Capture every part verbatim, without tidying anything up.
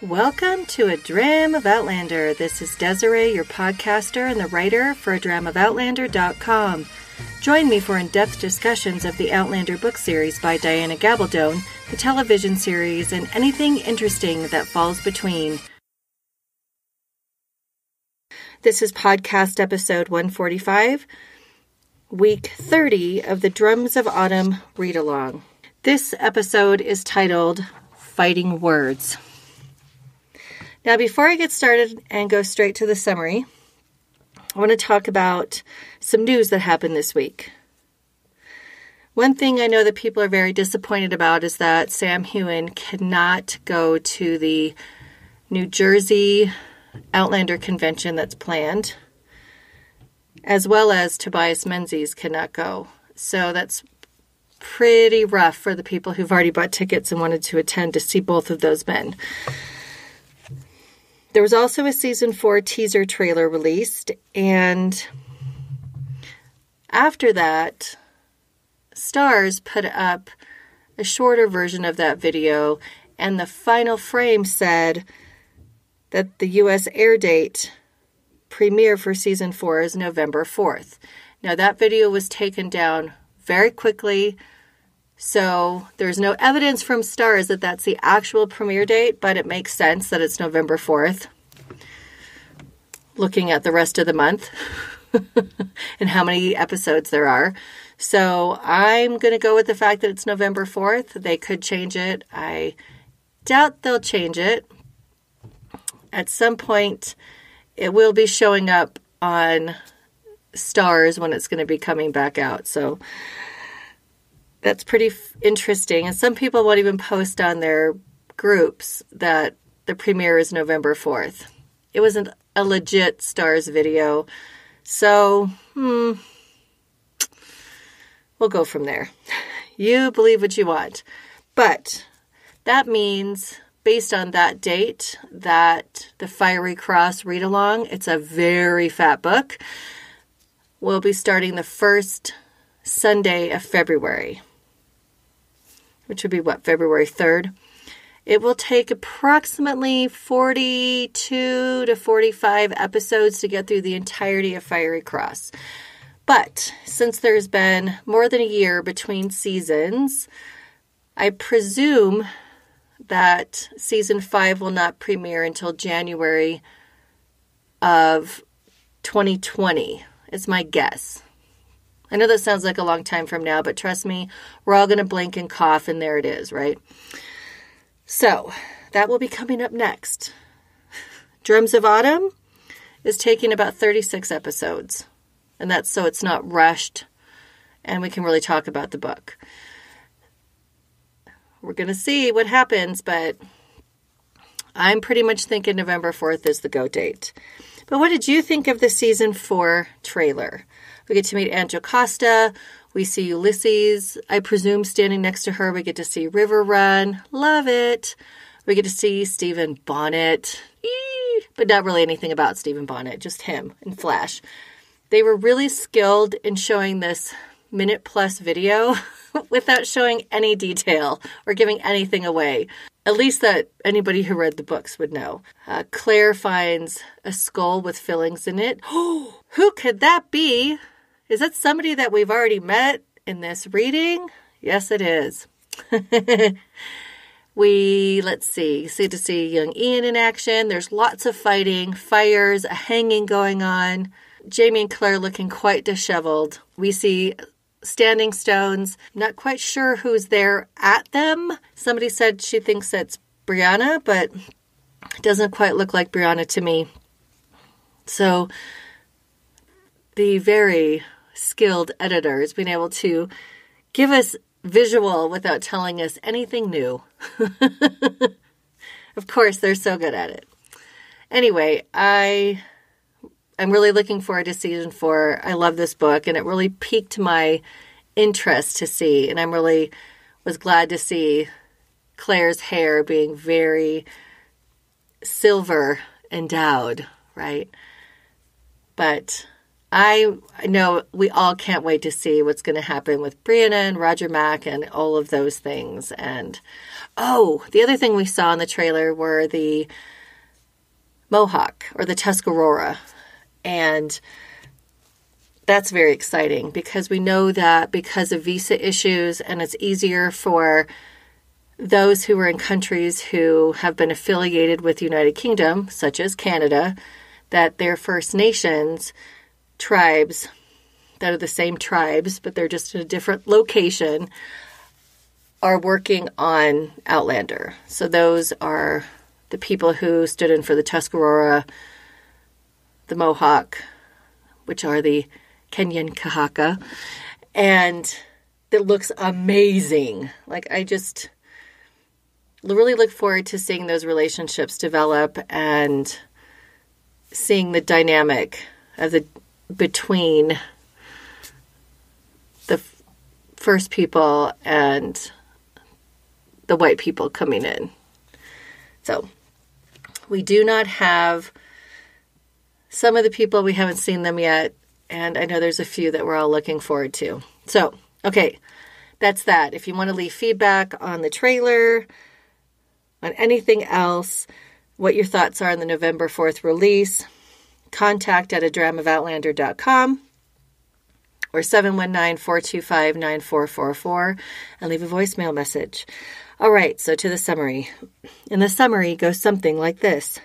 Welcome to A Dram of Outlander. This is Desiree, your podcaster and the writer for a dram of outlander dot com. Join me for in-depth discussions of the Outlander book series by Diana Gabaldon, the television series, and anything interesting that falls between. This is podcast episode one forty-five, week thirty of the Drums of Autumn read-along. This episode is titled Fighting Words. Now, before I get started and go straight to the summary, I want to talk about some news that happened this week. One thing I know that people are very disappointed about is that Sam Heughan cannot go to the New Jersey Outlander convention that's planned, as well as Tobias Menzies cannot go. So that's pretty rough for the people who've already bought tickets and wanted to attend to see both of those men. There was also a season four teaser trailer released, and after that, Starz put up a shorter version of that video, and the final frame said that the U S air date premiere for season four is November fourth. Now, that video was taken down very quickly, so there's no evidence from Starz that that's the actual premiere date, but it makes sense that it's November fourth, looking at the rest of the month and how many episodes there are. So I'm going to go with the fact that it's November fourth. They could change it. I doubt they'll change it. At some point, it will be showing up on Starz when it's going to be coming back out. So that's pretty f- interesting. And some people won't even post on their groups that the premiere is November fourth. It wasn't a legit Starz video. So, hmm, we'll go from there. You believe what you want. But that means, based on that date, that the Fiery Cross read-along, it's a very fat book, will be starting the first Sunday of February, which would be, what, February third. It will take approximately forty-two to forty-five episodes to get through the entirety of Fiery Cross. But since there's been more than a year between seasons, I presume that season five will not premiere until January of twenty twenty. It's my guess. I know that sounds like a long time from now, but trust me, we're all going to blink and cough, and there it is, right? So, that will be coming up next. Drums of Autumn is taking about thirty-six episodes, and that's so it's not rushed, and we can really talk about the book. We're going to see what happens, but I'm pretty much thinking November fourth is the go date. But what did you think of the season four trailer? We get to meet Aunt Jocasta. We see Ulysses, I presume, standing next to her. We get to see River Run. Love it. We get to see Stephen Bonnet. Eee! But not really anything about Stephen Bonnet, just him and Flash. They were really skilled in showing this minute-plus video without showing any detail or giving anything away. At least that anybody who read the books would know. Uh, Claire finds a skull with fillings in it. Oh, who could that be? Is that somebody that we've already met in this reading? Yes, it is. we, let's see, see to see young Ian in action. There's lots of fighting, fires, a hanging going on. Jamie and Claire looking quite disheveled. We see standing stones. Not quite sure who's there at them. Somebody said she thinks it's Brianna, but it doesn't quite look like Brianna to me. So the very skilled editor has been able to give us visual without telling us anything new. Of course, they're so good at it. Anyway, I, I'm really looking forward to season four. I love this book, and it really piqued my interest to see, and I'm really was glad to see Claire's hair being very silver endowed, right? But I know we all can't wait to see what's going to happen with Brianna and Roger Mack and all of those things. And, oh, the other thing we saw in the trailer were the Mohawk or the Tuscarora. And that's very exciting because we know that because of visa issues, and it's easier for those who are in countries who have been affiliated with the United Kingdom, such as Canada, that their First Nations tribes that are the same tribes, but they're just in a different location, are working on Outlander. So those are the people who stood in for the Tuscarora, the Mohawk, which are the Kenyan Kahaka, and it looks amazing. Like, I just really look forward to seeing those relationships develop and seeing the dynamic of the between the f- first people and the white people coming in. So we do not have some of the people, we haven't seen them yet, and I know there's a few that we're all looking forward to. So, okay, that's that. If you want to leave feedback on the trailer, on anything else, what your thoughts are on the November fourth release, contact at a dram of outlander dot com or seven one nine, four two five, nine four four four and leave a voicemail message. All right, so to the summary. And the summary goes something like this.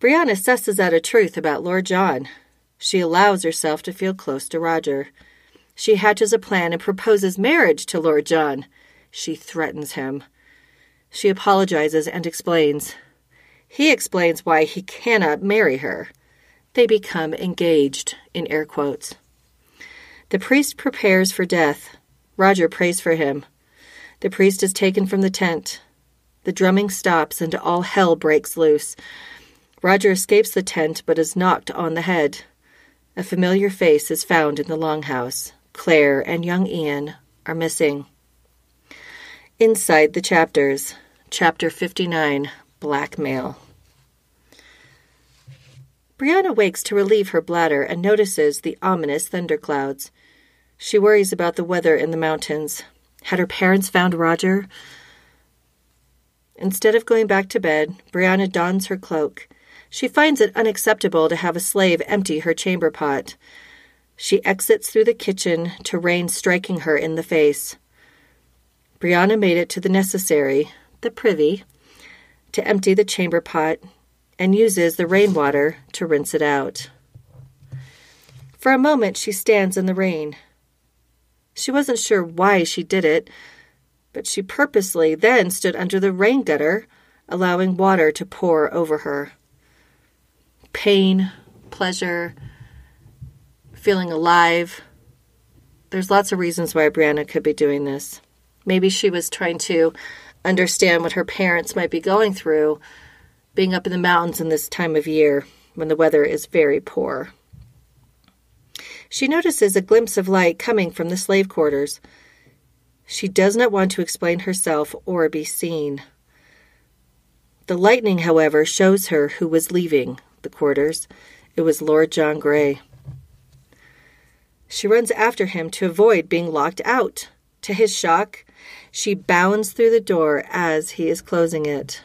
Brianna susses out a truth about Lord John. She allows herself to feel close to Roger. She hatches a plan and proposes marriage to Lord John. She threatens him. She apologizes and explains. He explains why he cannot marry her. They become engaged, in air quotes. The priest prepares for death. Roger prays for him. The priest is taken from the tent. The drumming stops and all hell breaks loose. Roger escapes the tent but is knocked on the head. A familiar face is found in the longhouse. Claire and young Ian are missing. Inside the chapters. Chapter fifty-nine, Blackmail. Brianna wakes to relieve her bladder and notices the ominous thunderclouds. She worries about the weather in the mountains. Had her parents found Roger? Instead of going back to bed, Brianna dons her cloak. She finds it unacceptable to have a slave empty her chamber pot. She exits through the kitchen to rain striking her in the face. Brianna made it to the necessary, the privy, to empty the chamber pot and uses the rainwater to rinse it out. For a moment, she stands in the rain. She wasn't sure why she did it, but she purposely then stood under the rain gutter, allowing water to pour over her. Pain, pleasure, feeling alive. There's lots of reasons why Brianna could be doing this. Maybe she was trying to understand what her parents might be going through, being up in the mountains in this time of year when the weather is very poor. She notices a glimpse of light coming from the slave quarters. She does not want to explain herself or be seen. The lightning, however, shows her who was leaving the quarters. It was Lord John Grey. She runs after him to avoid being locked out. To his shock, she bounds through the door as he is closing it.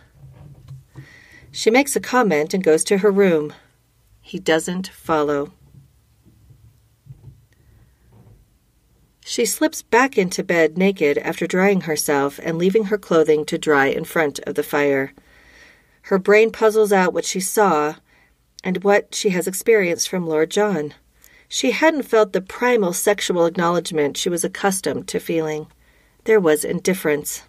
She makes a comment and goes to her room. He doesn't follow. She slips back into bed naked after drying herself and leaving her clothing to dry in front of the fire. Her brain puzzles out what she saw and what she has experienced from Lord John. She hadn't felt the primal sexual acknowledgement she was accustomed to feeling. There was indifference.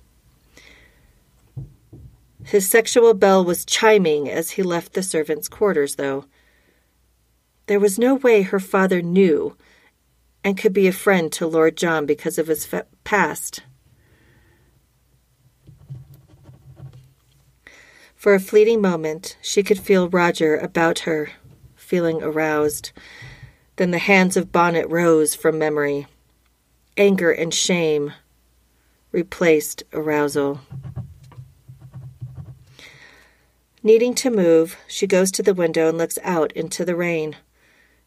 His sexual bell was chiming as he left the servants' quarters, though. There was no way her father knew and could be a friend to Lord John because of his fa- past. For a fleeting moment, she could feel Roger about her, feeling aroused. Then the hands of Bonnet rose from memory. Anger and shame replaced arousal. Needing to move, she goes to the window and looks out into the rain.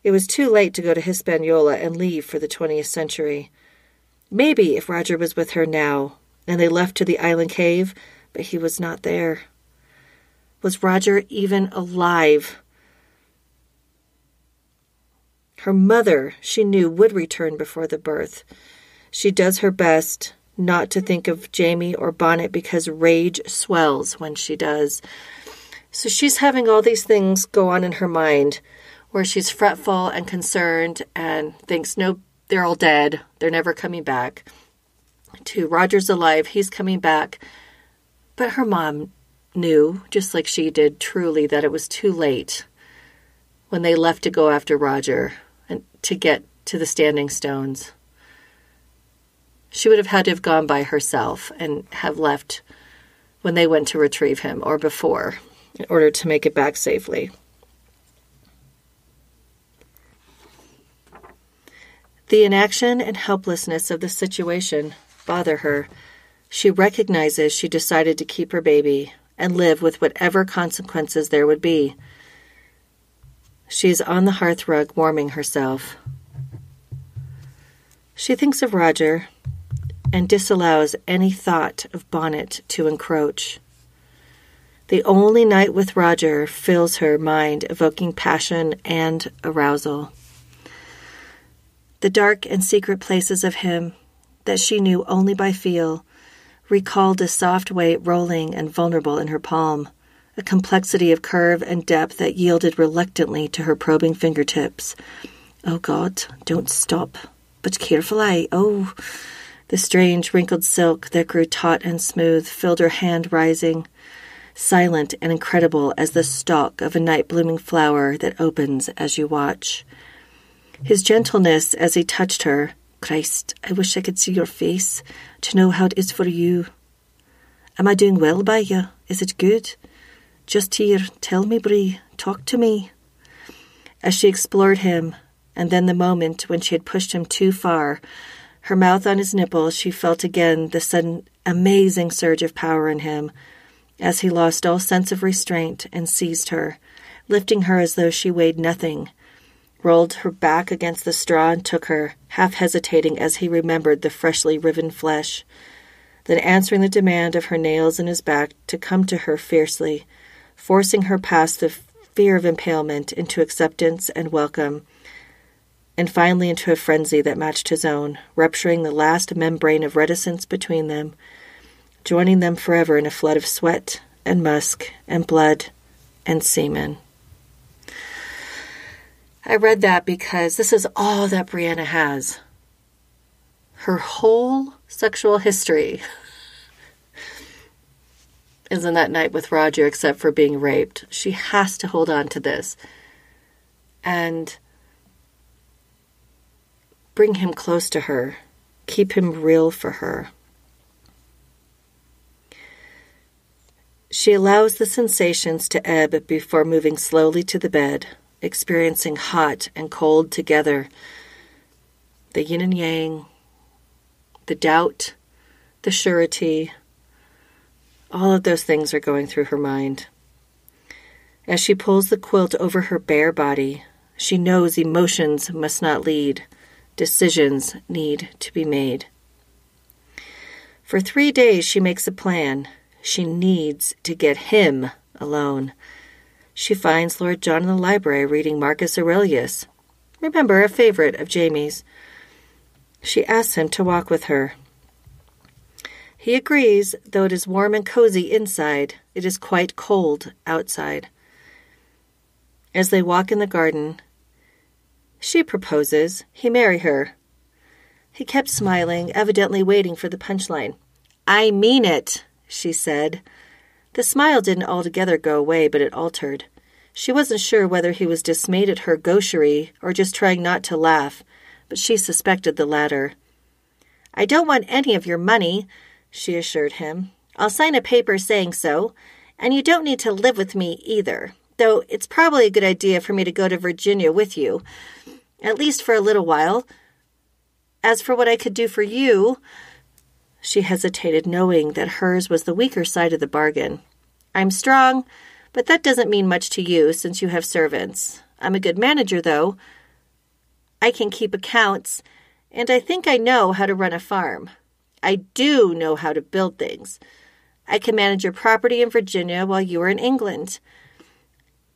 It was too late to go to Hispaniola and leave for the twentieth century. Maybe if Roger was with her now, and they left to the island cave, but he was not there. Was Roger even alive? Her mother, she knew, would return before the birth. She does her best not to think of Jamie or Bonnet because rage swells when she does. So she's having all these things go on in her mind where she's fretful and concerned and thinks, no, they're all dead. They're never coming back. To Roger's alive. He's coming back. But her mom knew, just like she did truly, that it was too late when they left to go after Roger and to get to the Standing Stones. She would have had to have gone by herself and have left when they went to retrieve him or before in order to make it back safely. The inaction and helplessness of the situation bother her. She recognizes she decided to keep her baby and live with whatever consequences there would be. She is on the hearth rug warming herself. She thinks of Roger and disallows any thought of Bonnet to encroach. The only night with Roger fills her mind, evoking passion and arousal. The dark and secret places of him that she knew only by feel recalled a soft weight rolling and vulnerable in her palm, a complexity of curve and depth that yielded reluctantly to her probing fingertips. Oh God, don't stop, but careful eye, oh... The strange wrinkled silk that grew taut and smooth filled her hand, rising, silent and incredible as the stalk of a night-blooming flower that opens as you watch. His gentleness as he touched her, Christ, I wish I could see your face, to know how it is for you. Am I doing well by you? Is it good? Just here, tell me, Bree, talk to me. As she explored him, and then the moment when she had pushed him too far, her mouth on his nipple, she felt again the sudden, amazing surge of power in him as he lost all sense of restraint and seized her, lifting her as though she weighed nothing, rolled her back against the straw and took her, half hesitating as he remembered the freshly riven flesh, then answering the demand of her nails in his back to come to her fiercely, forcing her past the fear of impalement into acceptance and welcome, and finally into a frenzy that matched his own, rupturing the last membrane of reticence between them, joining them forever in a flood of sweat and musk and blood and semen. I read that because this is all that Brianna has. Her whole sexual history is in that night with Roger, except for being raped. She has to hold on to this. And bring him close to her. Keep him real for her. She allows the sensations to ebb before moving slowly to the bed, experiencing hot and cold together. The yin and yang, the doubt, the surety, all of those things are going through her mind. As she pulls the quilt over her bare body, she knows emotions must not lead. Decisions need to be made. For three days, she makes a plan. She needs to get him alone. She finds Lord John in the library reading Marcus Aurelius, remember, a favorite of Jamie's. She asks him to walk with her. He agrees, though it is warm and cozy inside, it is quite cold outside. As they walk in the garden, she proposes he marry her. He kept smiling, evidently waiting for the punchline. I mean it, she said. The smile didn't altogether go away, but it altered. She wasn't sure whether he was dismayed at her gaucherie or just trying not to laugh, but she suspected the latter. I don't want any of your money, she assured him. I'll sign a paper saying so, and you don't need to live with me either, though it's probably a good idea for me to go to Virginia with you, at least for a little while. As for what I could do for you, she hesitated, knowing that hers was the weaker side of the bargain. I'm strong, but that doesn't mean much to you, since you have servants. I'm a good manager, though, I can keep accounts, and I think I know how to run a farm. I do know how to build things. I can manage your property in Virginia while you are in England.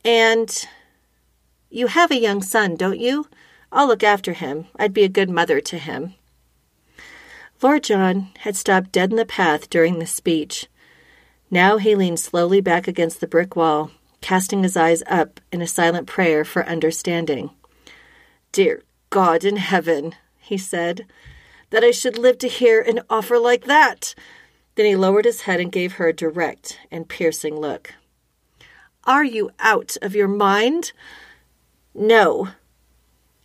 And you have a young son, don't you? I'll look after him. I'd be a good mother to him." Lord John had stopped dead in the path during this speech. Now he leaned slowly back against the brick wall, casting his eyes up in a silent prayer for understanding. "Dear God in heaven," he said, "that I should live to hear an offer like that." Then he lowered his head and gave her a direct and piercing look. "Are you out of your mind?" "No,"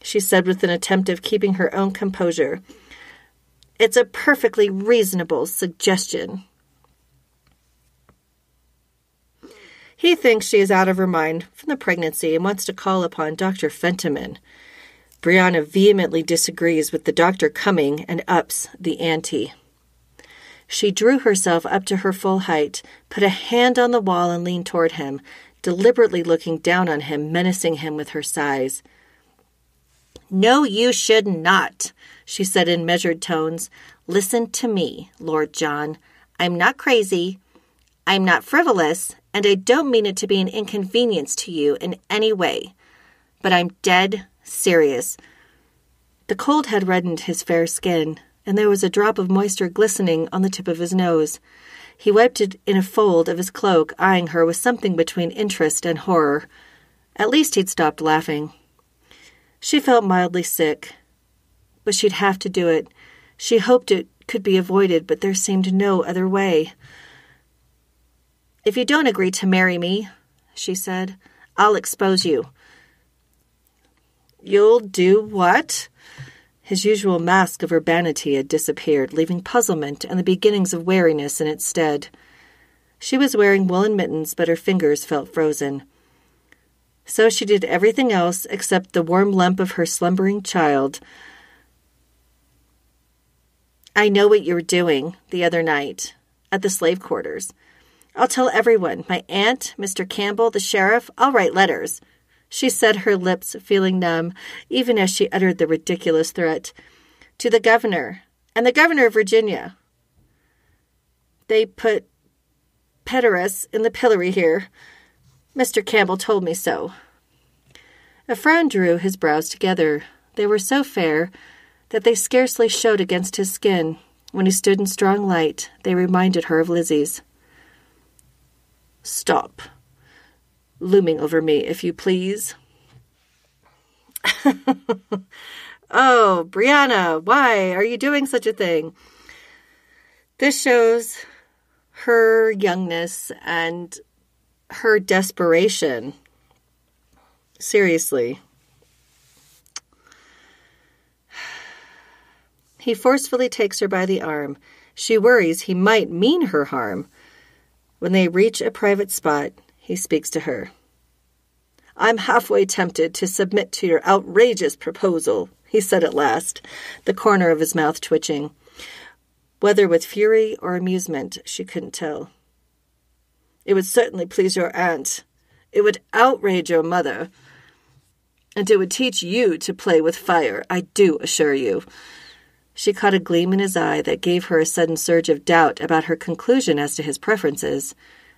she said with an attempt of keeping her own composure. "It's a perfectly reasonable suggestion." He thinks she is out of her mind from the pregnancy and wants to call upon Doctor Fentiman. Brianna vehemently disagrees with the doctor coming and ups the ante. She drew herself up to her full height, put a hand on the wall and leaned toward him, deliberately looking down on him, menacing him with her sighs. "No, you should not," she said in measured tones. "Listen to me, Lord John. I'm not crazy. I'm not frivolous, and I don't mean it to be an inconvenience to you in any way. But I'm dead serious." The cold had reddened his fair skin, and there was a drop of moisture glistening on the tip of his nose. He wiped it in a fold of his cloak, eyeing her with something between interest and horror. At least he'd stopped laughing. She felt mildly sick, but she'd have to do it. She hoped it could be avoided, but there seemed no other way. "If you don't agree to marry me," she said, "I'll expose you." "You'll do what?" His usual mask of urbanity had disappeared, leaving puzzlement and the beginnings of wariness in its stead. She was wearing woolen mittens, but her fingers felt frozen. So she did everything else except the warm lump of her slumbering child. "I know what you were doing the other night at the slave quarters. I'll tell everyone, my aunt, Mister Campbell, the sheriff. I'll write letters." She said, her lips feeling numb, even as she uttered the ridiculous threat. "To the governor, and the governor of Virginia. They put Peterus in the pillory here. Mister Campbell told me so." A frown drew his brows together. They were so fair that they scarcely showed against his skin. When he stood in strong light, they reminded her of Lizzie's. "Stop looming over me, if you please." "Oh, Brianna, why are you doing such a thing?" This shows her youngness and her desperation. Seriously. He forcefully takes her by the arm. She worries he might mean her harm. When they reach a private spot, he speaks to her. "I'm halfway tempted to submit to your outrageous proposal," he said at last, the corner of his mouth twitching. Whether with fury or amusement, she couldn't tell. "It would certainly please your aunt. It would outrage your mother. And it would teach you to play with fire, I do assure you." She caught a gleam in his eye that gave her a sudden surge of doubt about her conclusion as to his preferences.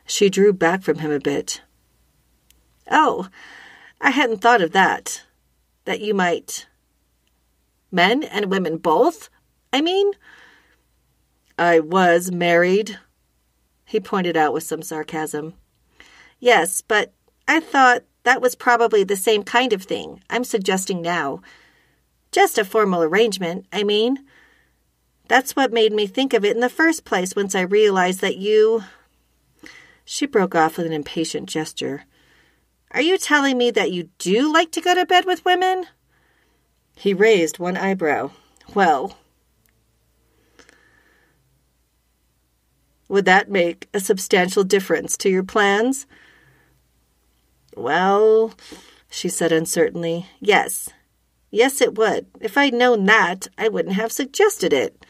She drew back from him a bit. "Oh, I hadn't thought of that. That you might... Men and women both, I mean?" "I was married," he pointed out with some sarcasm. "Yes, but I thought that was probably the same kind of thing I'm suggesting now. Just a formal arrangement, I mean. That's what made me think of it in the first place once I realized that you..." She broke off with an impatient gesture. "Are you telling me that you do like to go to bed with women?" He raised one eyebrow. "Well, would that make a substantial difference to your plans?" "Well," she said uncertainly, "yes. Yes, it would. If I'd known that, I wouldn't have suggested it."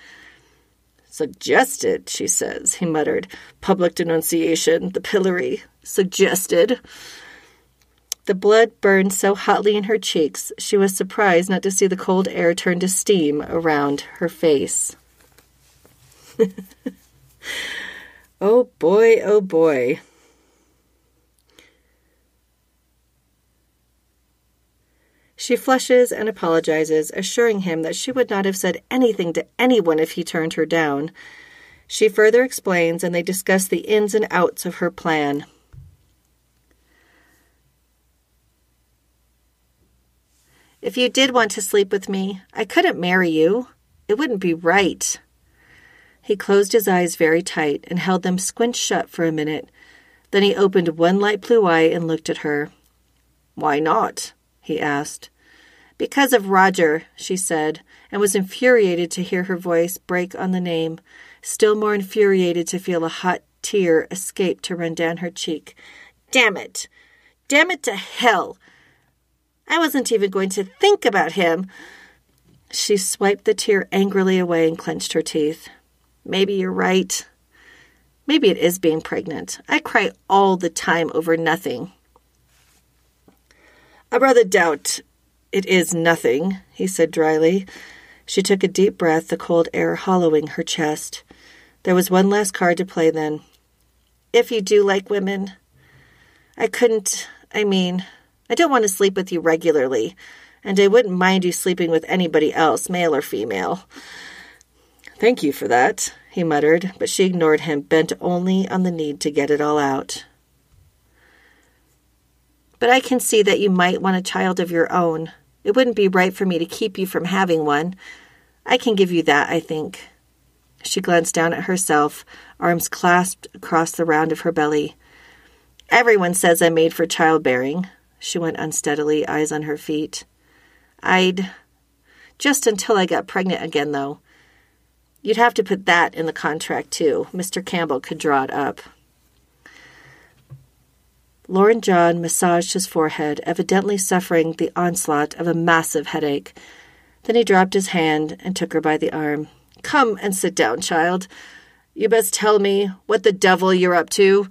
"Suggested, she says," he muttered. "Public denunciation, the pillory, suggested." The blood burned so hotly in her cheeks, she was surprised not to see the cold air turn to steam around her face. Oh boy, oh boy. She flushes and apologizes, assuring him that she would not have said anything to anyone if he turned her down. She further explains, and they discuss the ins and outs of her plan. If you did want to sleep with me, I couldn't marry you. It wouldn't be right. He closed his eyes very tight and held them squint shut for a minute. Then he opened one light blue eye and looked at her. Why not? he asked. Because of Roger, she said, and was infuriated to hear her voice break on the name, still more infuriated to feel a hot tear escape to run down her cheek. Damn it! Damn it to hell! I wasn't even going to think about him! She swiped the tear angrily away and clenched her teeth. Maybe you're right. Maybe it is being pregnant. I cry all the time over nothing. I rather doubt it is nothing, he said dryly. She took a deep breath, the cold air hollowing her chest. There was one last card to play then. If you do like women. I couldn't, I mean, I don't want to sleep with you regularly, and I wouldn't mind you sleeping with anybody else, male or female. Thank you for that, he muttered, but she ignored him, bent only on the need to get it all out. But I can see that you might want a child of your own. It wouldn't be right for me to keep you from having one. I can give you that, I think. She glanced down at herself, arms clasped across the round of her belly. Everyone says I'm made for childbearing. She went unsteadily, eyes on her feet. I'd... Just until I got pregnant again, though. You'd have to put that in the contract, too. Mister Campbell could draw it up. Lord John massaged his forehead, evidently suffering the onslaught of a massive headache. Then he dropped his hand and took her by the arm. Come and sit down, child. You best tell me what the devil you're up to.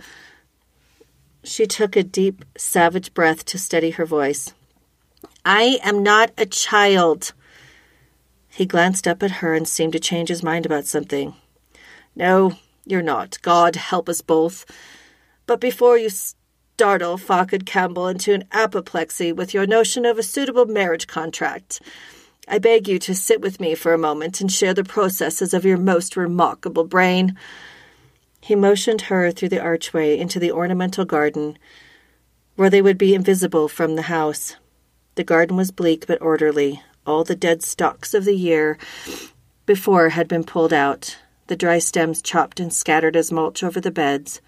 She took a deep, savage breath to steady her voice. I am not a child. He glanced up at her and seemed to change his mind about something. No, you're not. God help us both. But before you... St- Startle Falkard Campbell into an apoplexy with your notion of a suitable marriage contract. I beg you to sit with me for a moment and share the processes of your most remarkable brain. He motioned her through the archway into the ornamental garden, where they would be invisible from the house. The garden was bleak but orderly. All the dead stalks of the year before had been pulled out, the dry stems chopped and scattered as mulch over the beds.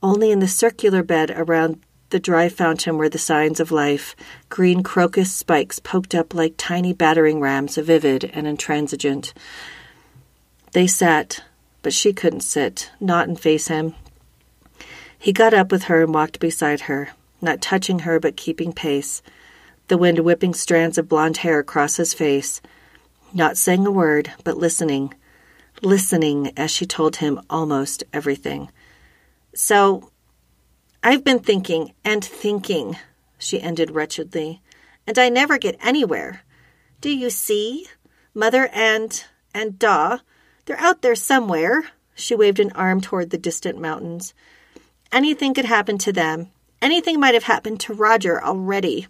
Only in the circular bed around the dry fountain were the signs of life. Green crocus spikes poked up like tiny battering rams, vivid and intransigent. They sat, but she couldn't sit, not and face him. He got up with her and walked beside her, not touching her but keeping pace, the wind whipping strands of blonde hair across his face, not saying a word but listening, listening as she told him almost everything. So, I've been thinking and thinking, she ended wretchedly, and I never get anywhere. Do you see? Mother and, and Da, they're out there somewhere. She waved an arm toward the distant mountains. Anything could happen to them. Anything might have happened to Roger already.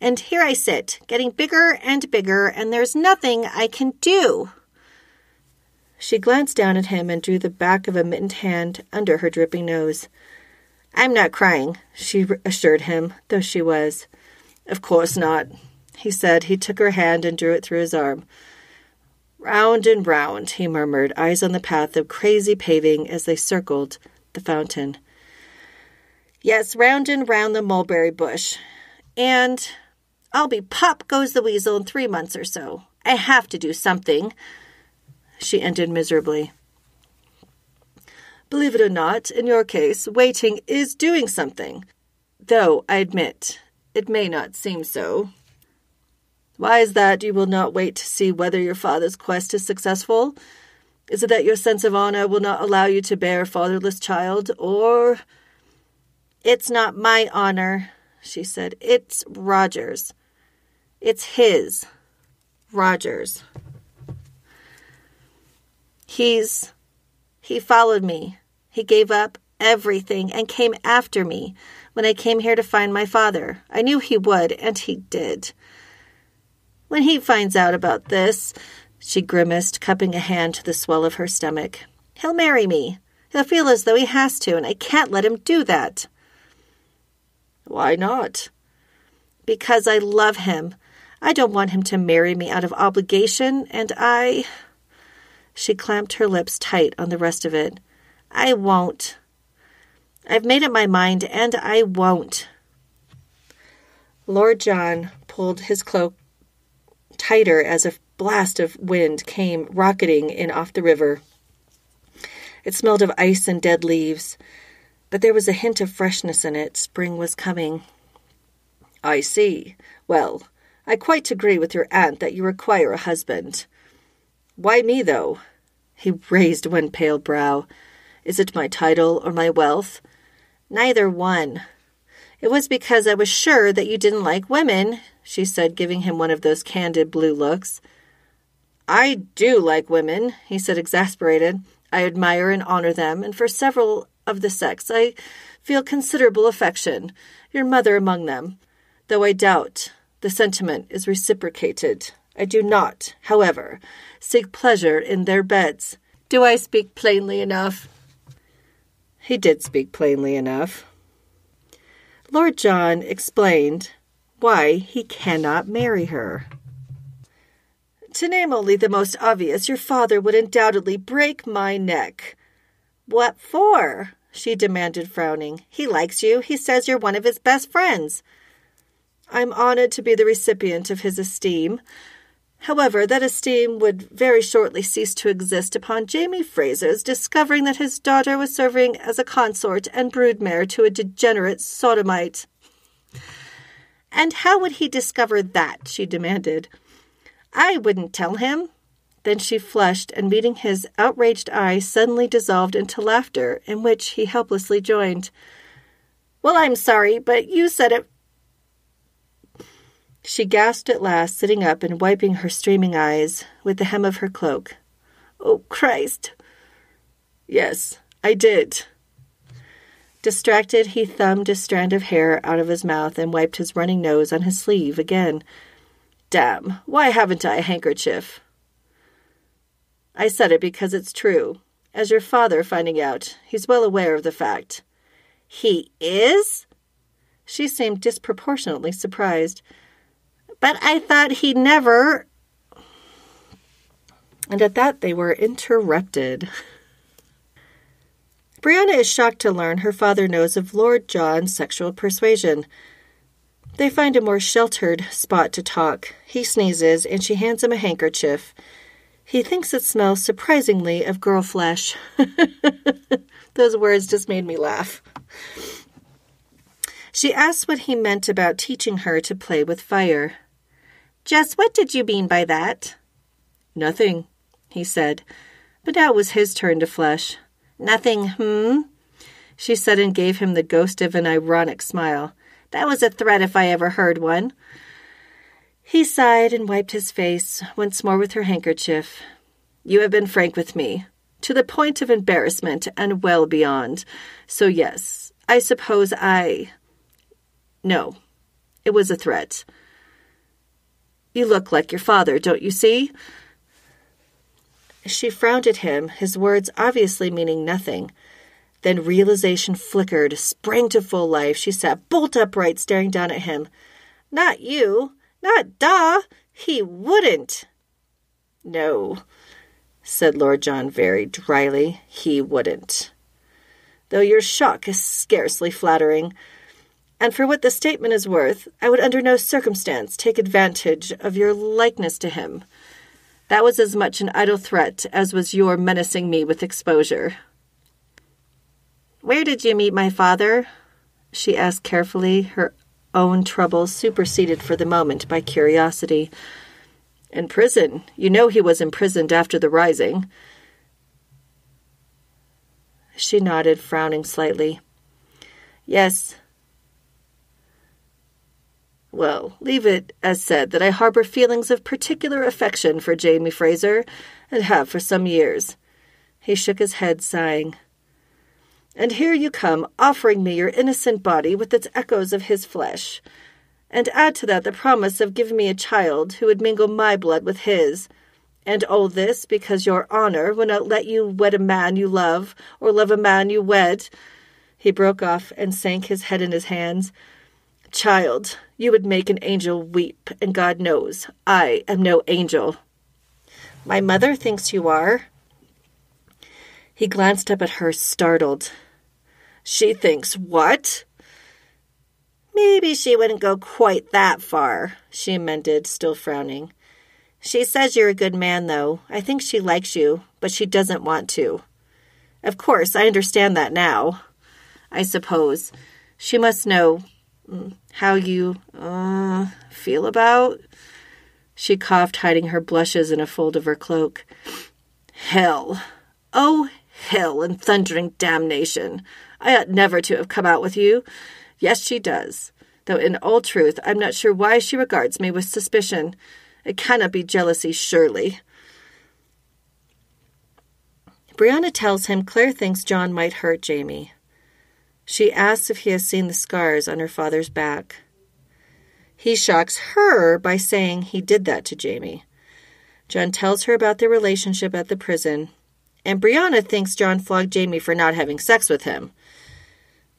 And here I sit, getting bigger and bigger, and there's nothing I can do. She glanced down at him and drew the back of a mittened hand under her dripping nose. I'm not crying, she assured him, though she was. Of course not, he said. He took her hand and drew it through his arm. Round and round, he murmured, eyes on the path of crazy paving as they circled the fountain. Yes, round and round the mulberry bush. And I'll be pop goes the weasel in three months or so. I have to do something. She ended miserably. Believe it or not, in your case, waiting is doing something. Though, I admit, it may not seem so. Why is that you will not wait to see whether your father's quest is successful? Is it that your sense of honor will not allow you to bear a fatherless child, or... It's not my honor, she said. It's Roger's. It's his. Roger's. He's... He followed me. He gave up everything and came after me when I came here to find my father. I knew he would, and he did. When he finds out about this, she grimaced, cupping a hand to the swell of her stomach, he'll marry me. He'll feel as though he has to, and I can't let him do that. Why not? Because I love him. I don't want him to marry me out of obligation, and I... She clamped her lips tight on the rest of it. I won't. I've made up my mind, and I won't. Lord John pulled his cloak tighter as a blast of wind came rocketing in off the river. It smelled of ice and dead leaves, but there was a hint of freshness in it. Spring was coming. I see. Well, I quite agree with your aunt that you require a husband. Why me, though? He raised one pale brow. Is it my title or my wealth? Neither one. It was because I was sure that you didn't like women, she said, giving him one of those candid blue looks. I do like women, he said, exasperated. I admire and honor them, and for several of the sex I feel considerable affection, your mother among them, though I doubt the sentiment is reciprocated. I do not, however, seek pleasure in their beds. Do I speak plainly enough? He did speak plainly enough. Lord John explained why he cannot marry her. To name only the most obvious, your father would undoubtedly break my neck. What for? She demanded, frowning. He likes you. He says you're one of his best friends. I'm honored to be the recipient of his esteem. However, that esteem would very shortly cease to exist upon Jamie Fraser's discovering that his daughter was serving as a consort and broodmare to a degenerate sodomite. And how would he discover that? She demanded. I wouldn't tell him. Then she flushed, and meeting his outraged eye, suddenly dissolved into laughter, in which he helplessly joined. Well, I'm sorry, but you said it. She gasped at last, sitting up and wiping her streaming eyes with the hem of her cloak. Oh, Christ! Yes, I did. Distracted, he thumbed a strand of hair out of his mouth and wiped his running nose on his sleeve again. Damn, why haven't I a handkerchief? I said it because it's true. As your father finding out, he's well aware of the fact. He is? She seemed disproportionately surprised. But I thought he never... And at that, they were interrupted. Brianna is shocked to learn her father knows of Lord John's sexual persuasion. They find a more sheltered spot to talk. He sneezes, and she hands him a handkerchief. He thinks it smells surprisingly of girl flesh. Those words just made me laugh. She asks what he meant about teaching her to play with fire. Jess, what did you mean by that? Nothing, he said. But now it was his turn to flush. Nothing, hmm? She said and gave him the ghost of an ironic smile. That was a threat if I ever heard one. He sighed and wiped his face once more with her handkerchief. You have been frank with me, to the point of embarrassment and well beyond. So yes, I suppose I... No, it was a threat. You look like your father, don't you see? She frowned at him, his words obviously meaning nothing. Then realization flickered, sprang to full life. She sat bolt upright, staring down at him. Not you. Not da. He wouldn't. No, said Lord John very dryly. He wouldn't. Though your shock is scarcely flattering. And for what the statement is worth, I would under no circumstance take advantage of your likeness to him. That was as much an idle threat as was your menacing me with exposure. Where did you meet my father? She asked carefully, her own trouble superseded for the moment by curiosity. In prison. You know he was imprisoned after the rising. She nodded, frowning slightly. Yes. Well, leave it as said that I harbor feelings of particular affection for Jamie Fraser, and have for some years. He shook his head, sighing. And here you come, offering me your innocent body with its echoes of his flesh. And add to that the promise of giving me a child who would mingle my blood with his. And all this because your honor would not let you wed a man you love, or love a man you wed. He broke off and sank his head in his hands. Child, you would make an angel weep, and God knows I am no angel. My mother thinks you are. He glanced up at her, startled. She thinks what? Maybe she wouldn't go quite that far, she amended, still frowning. She says you're a good man, though. I think she likes you, but she doesn't want to. Of course, I understand that now. I suppose. She must know how you, uh, feel about... She coughed, hiding her blushes in a fold of her cloak. Hell. Oh, hell and thundering damnation. I ought never to have come out with you. Yes, she does. Though in all truth, I'm not sure why she regards me with suspicion. It cannot be jealousy, surely. Brianna tells him Claire thinks John might hurt Jamie. She asks if he has seen the scars on her father's back. He shocks her by saying he did that to Jamie. John tells her about their relationship at the prison, and Brianna thinks John flogged Jamie for not having sex with him.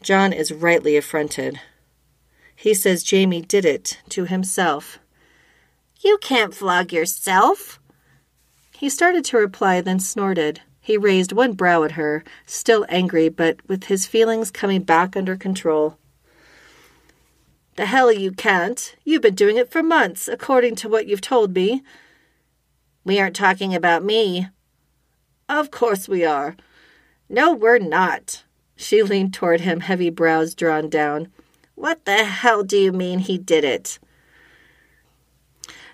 John is rightly affronted. He says Jamie did it to himself. You can't flog yourself. He started to reply, then snorted. He raised one brow at her, still angry, but with his feelings coming back under control. The hell you can't. You've been doing it for months, according to what you've told me. We aren't talking about me. Of course we are. No, we're not. She leaned toward him, heavy brows drawn down. What the hell do you mean he did it?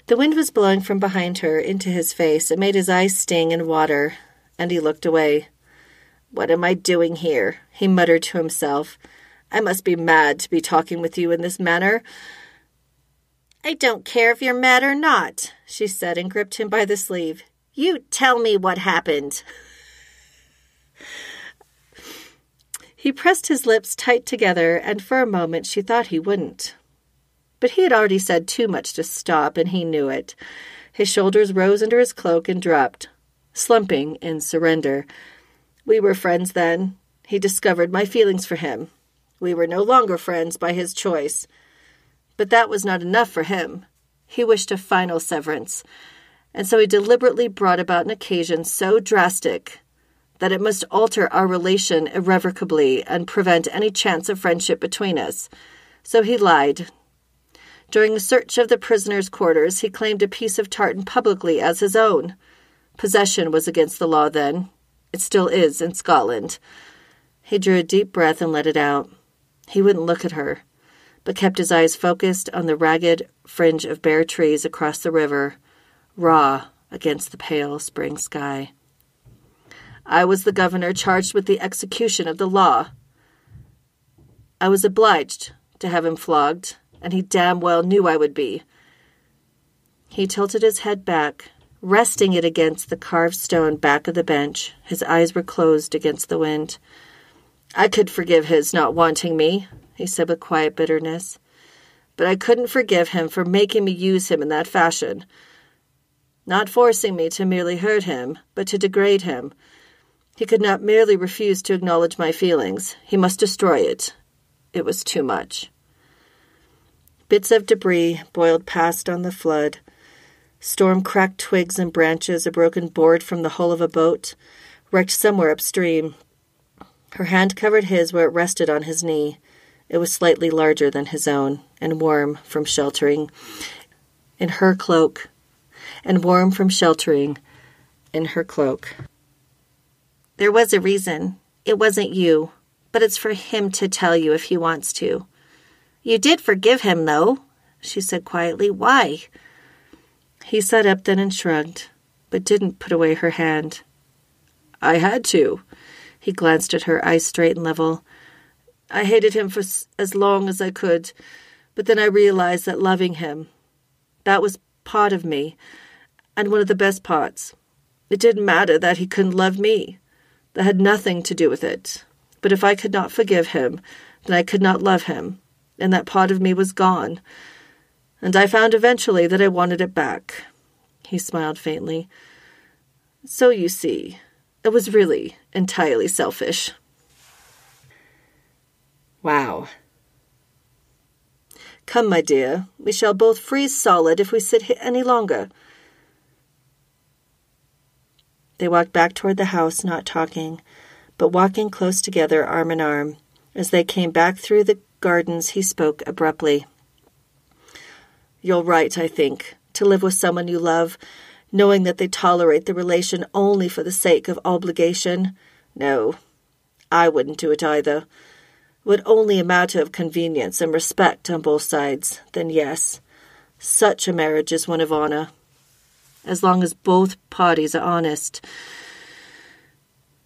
The wind was blowing from behind her into his face. It made his eyes sting and water, and he looked away. What am I doing here? He muttered to himself. I must be mad to be talking with you in this manner. I don't care if you're mad or not, she said, and gripped him by the sleeve. You tell me what happened. He pressed his lips tight together, and for a moment she thought he wouldn't. But he had already said too much to stop, and he knew it. His shoulders rose under his cloak and dropped, slumping in surrender. We were friends then. He discovered my feelings for him. We were no longer friends by his choice. But that was not enough for him. He wished a final severance, and so he deliberately brought about an occasion so drastic that it must alter our relation irrevocably and prevent any chance of friendship between us. So he lied. During a search of the prisoners' quarters, he claimed a piece of tartan publicly as his own. Possession was against the law then. It still is in Scotland. He drew a deep breath and let it out. He wouldn't look at her, but kept his eyes focused on the ragged fringe of bare trees across the river, raw against the pale spring sky. I was the governor charged with the execution of the law. I was obliged to have him flogged, and he damn well knew I would be. He tilted his head back, resting it against the carved stone back of the bench. His eyes were closed against the wind. I could forgive his not wanting me, he said with quiet bitterness, but I couldn't forgive him for making me use him in that fashion, not forcing me to merely hurt him, but to degrade him. He could not merely refuse to acknowledge my feelings. He must destroy it. It was too much. Bits of debris boiled past on the flood. Storm-cracked twigs and branches, a broken board from the hull of a boat, wrecked somewhere upstream. Her hand covered his where it rested on his knee. It was slightly larger than his own, and warm from sheltering in her cloak, and warm from sheltering in her cloak. There was a reason. It wasn't you, but it's for him to tell you if he wants to. You did forgive him, though, she said quietly. Why? He sat up then and shrugged, but didn't put away her hand. I had to. He glanced at her, eyes straight and level. I hated him for as long as I could, but then I realized that loving him, that was part of me, and one of the best parts. It didn't matter that he couldn't love me. That had nothing to do with it. But if I could not forgive him, then I could not love him, and that part of me was gone. And I found eventually that I wanted it back. He smiled faintly. So you see, it was really entirely selfish. Wow. Come, my dear, we shall both freeze solid if we sit here any longer. They walked back toward the house, not talking, but walking close together, arm in arm. As they came back through the gardens, he spoke abruptly. You're right, I think, to live with someone you love, knowing that they tolerate the relation only for the sake of obligation. No, I wouldn't do it either. Would only a matter of convenience and respect on both sides, then yes, such a marriage is one of honor. As long as both parties are honest.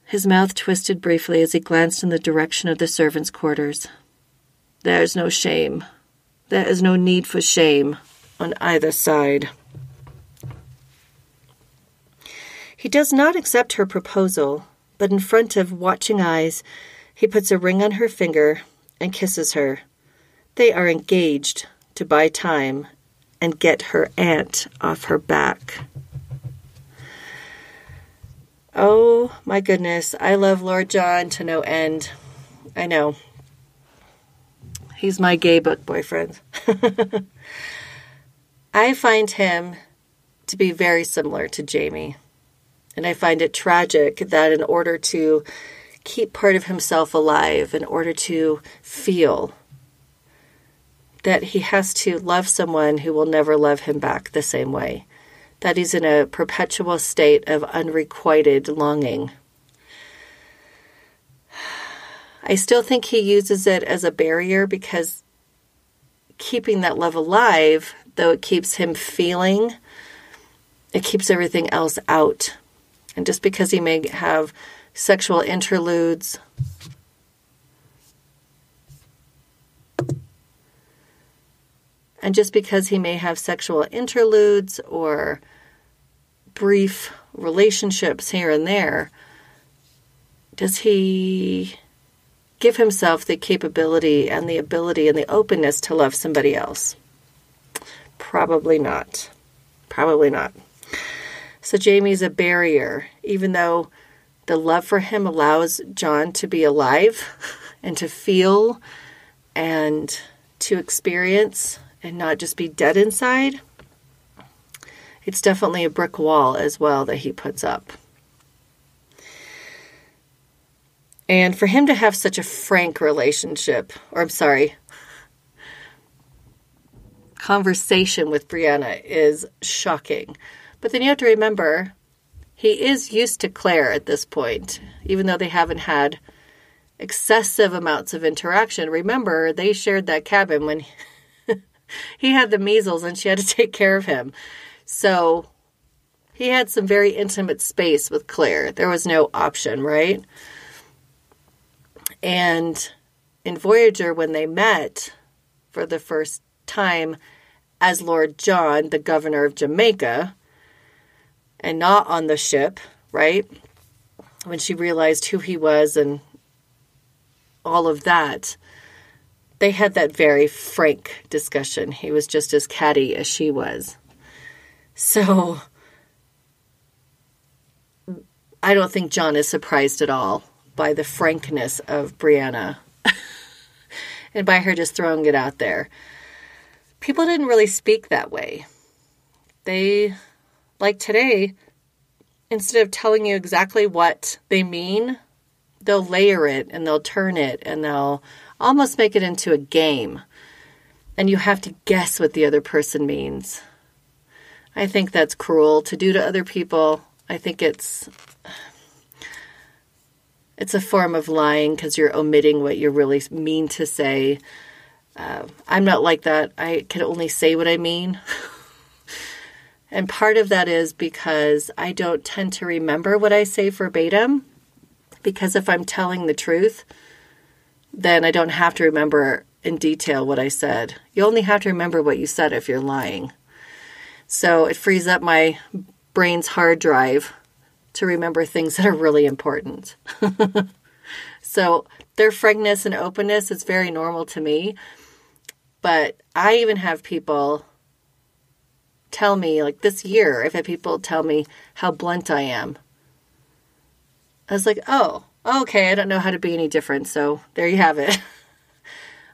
His mouth twisted briefly as he glanced in the direction of the servants' quarters. There is no shame. There is no need for shame on either side. He does not accept her proposal, but in front of watching eyes, he puts a ring on her finger and kisses her. They are engaged to buy time and get her aunt off her back. Oh, my goodness. I love Lord John to no end. I know. He's my gay book boyfriend. I find him to be very similar to Jamie. And I find it tragic that in order to keep part of himself alive, in order to feel, that he has to love someone who will never love him back the same way, that he's in a perpetual state of unrequited longing. I still think he uses it as a barrier because keeping that love alive, though it keeps him feeling, it keeps everything else out. And just because he may have sexual interludes, And just because he may have sexual interludes or brief relationships here and there, does he give himself the capability and the ability and the openness to love somebody else? Probably not. Probably not. So Jamie's a barrier, even though the love for him allows John to be alive and to feel and to experience and not just be dead inside. It's definitely a brick wall as well that he puts up. And for him to have such a frank relationship, or I'm sorry, conversation with Brianna is shocking. But then you have to remember, he is used to Claire at this point, even though they haven't had excessive amounts of interaction. Remember, they shared that cabin when he He had the measles and she had to take care of him. So he had some very intimate space with Claire. There was no option, right? And in Voyager, when they met for the first time as Lord John, the governor of Jamaica, and not on the ship, right? When she realized who he was and all of that, they had that very frank discussion. He was just as catty as she was. So I don't think John is surprised at all by the frankness of Brianna and by her just throwing it out there. People didn't really speak that way. They, like today, instead of telling you exactly what they mean, they'll layer it and they'll turn it and they'll almost make it into a game, and you have to guess what the other person means. I think that's cruel to do to other people. I think it's it's a form of lying because you're omitting what you really mean to say. Uh, I'm not like that. I can only say what I mean. And part of that is because I don't tend to remember what I say verbatim, because if I'm telling the truth, then I don't have to remember in detail what I said. You only have to remember what you said if you're lying. So it frees up my brain's hard drive to remember things that are really important. So their frankness and openness is very normal to me. But I even have people tell me, like this year, I've had people tell me how blunt I am. I was like, oh, okay, I don't know how to be any different. So there you have it.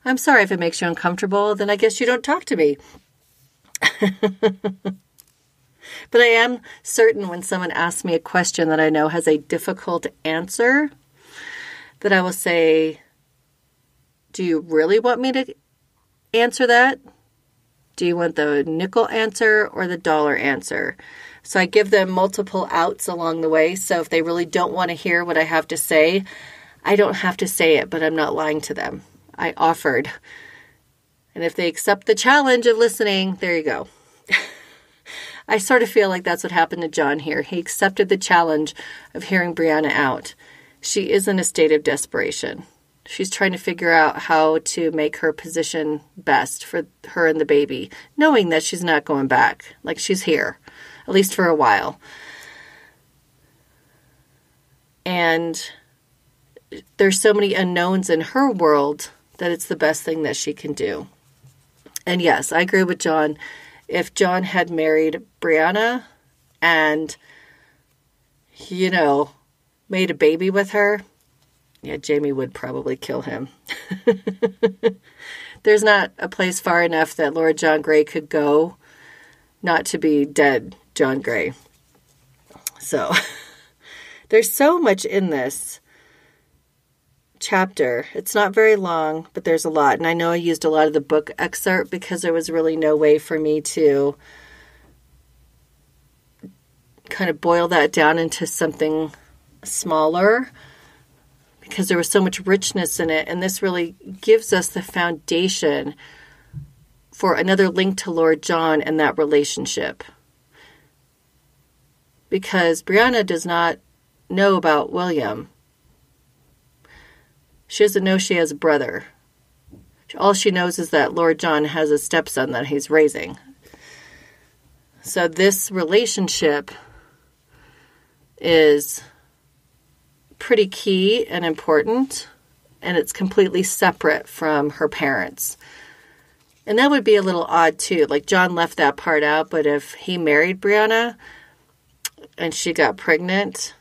I'm sorry if it makes you uncomfortable, then I guess you don't talk to me. But I am certain when someone asks me a question that I know has a difficult answer, that I will say, do you really want me to answer that? Do you want the nickel answer or the dollar answer? So I give them multiple outs along the way. So if they really don't want to hear what I have to say, I don't have to say it, but I'm not lying to them. I offered. And if they accept the challenge of listening, there you go. I sort of feel like that's what happened to John here. He accepted the challenge of hearing Brianna out. She is in a state of desperation. She's trying to figure out how to make her position best for her and the baby, knowing that she's not going back. Like, she's here, at least for a while. And there's so many unknowns in her world that it's the best thing that she can do. And yes, I agree with John. If John had married Brianna and, you know, made a baby with her, yeah, Jamie would probably kill him. There's not a place far enough that Lord John Grey could go not to be dead John Grey. So there's so much in this chapter. It's not very long, but there's a lot. And I know I used a lot of the book excerpt because there was really no way for me to kind of boil that down into something smaller because there was so much richness in it. And this really gives us the foundation for another link to Lord John and that relationship. Because Brianna does not know about William. She doesn't know she has a brother. All she knows is that Lord John has a stepson that he's raising. So this relationship is pretty key and important, and it's completely separate from her parents. And that would be a little odd, too. Like, John left that part out, but if he married Brianna and she got pregnant,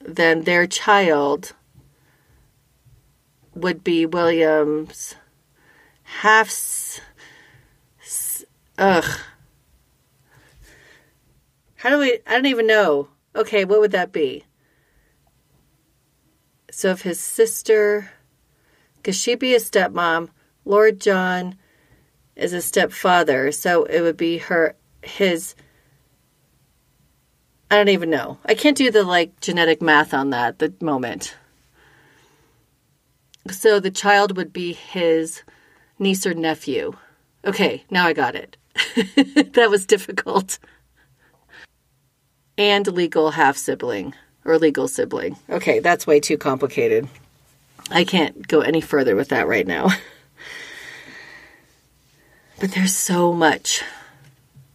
then their child would be William's half... S- s- Ugh. How do we... I don't even know. Okay, what would that be? So if his sister... Could she be a stepmom? Lord John is a stepfather, so it would be her... His... I don't even know. I can't do the, like, genetic math on that at the moment. So the child would be his niece or nephew. Okay, now I got it. That was difficult. And legal half-sibling or legal sibling. Okay, that's way too complicated. I can't go any further with that right now. But there's so much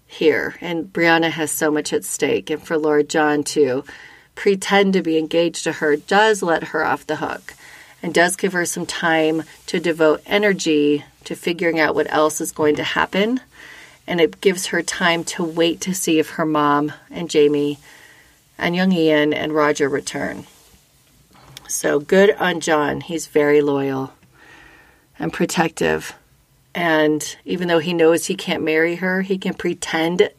here, and Brianna has so much at stake. And for Lord John to pretend to be engaged to her does let her off the hook. And does give her some time to devote energy to figuring out what else is going to happen. And it gives her time to wait to see if her mom and Jamie and young Ian and Roger return. So good on John. He's very loyal and protective. And even though he knows he can't marry her, he can pretend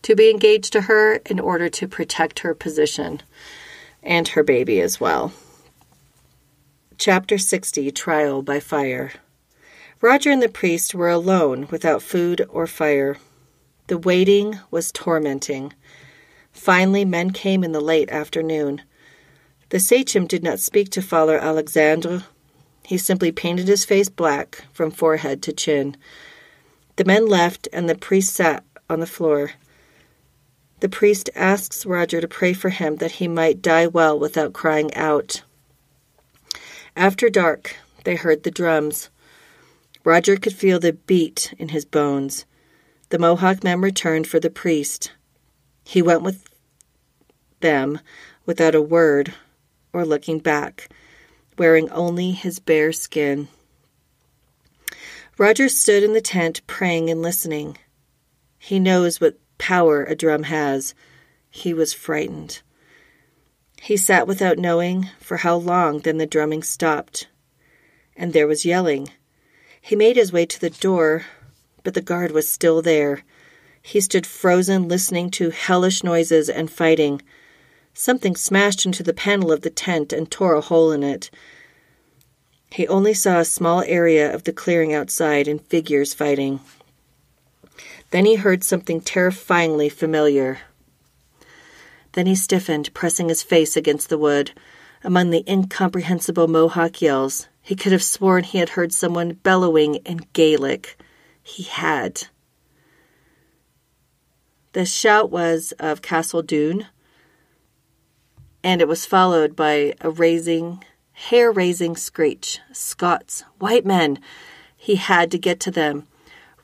to be engaged to her in order to protect her position and her baby as well. Chapter sixty, Trial by Fire. Roger and the priest were alone without food or fire. The waiting was tormenting. Finally, men came in the late afternoon. The sachem did not speak to Father Alexandre. He simply painted his face black from forehead to chin. The men left, and the priest sat on the floor. The priest asks Roger to pray for him that he might die well without crying out. After dark, they heard the drums. Roger could feel the beat in his bones. The Mohawk men returned for the priest. He went with them without a word or looking back, wearing only his bare skin. Roger stood in the tent, praying and listening. He knows what power a drum has. He was frightened. He sat without knowing for how long, then the drumming stopped, and there was yelling. He made his way to the door, but the guard was still there. He stood frozen, listening to hellish noises and fighting. Something smashed into the panel of the tent and tore a hole in it. He only saw a small area of the clearing outside and figures fighting. Then he heard something terrifyingly familiar. Then he stiffened, pressing his face against the wood. Among the incomprehensible Mohawk yells, he could have sworn he had heard someone bellowing in Gaelic. He had. The shout was of Castle Doon, and it was followed by a raising, hair-raising screech. Scots, white men. He had to get to them.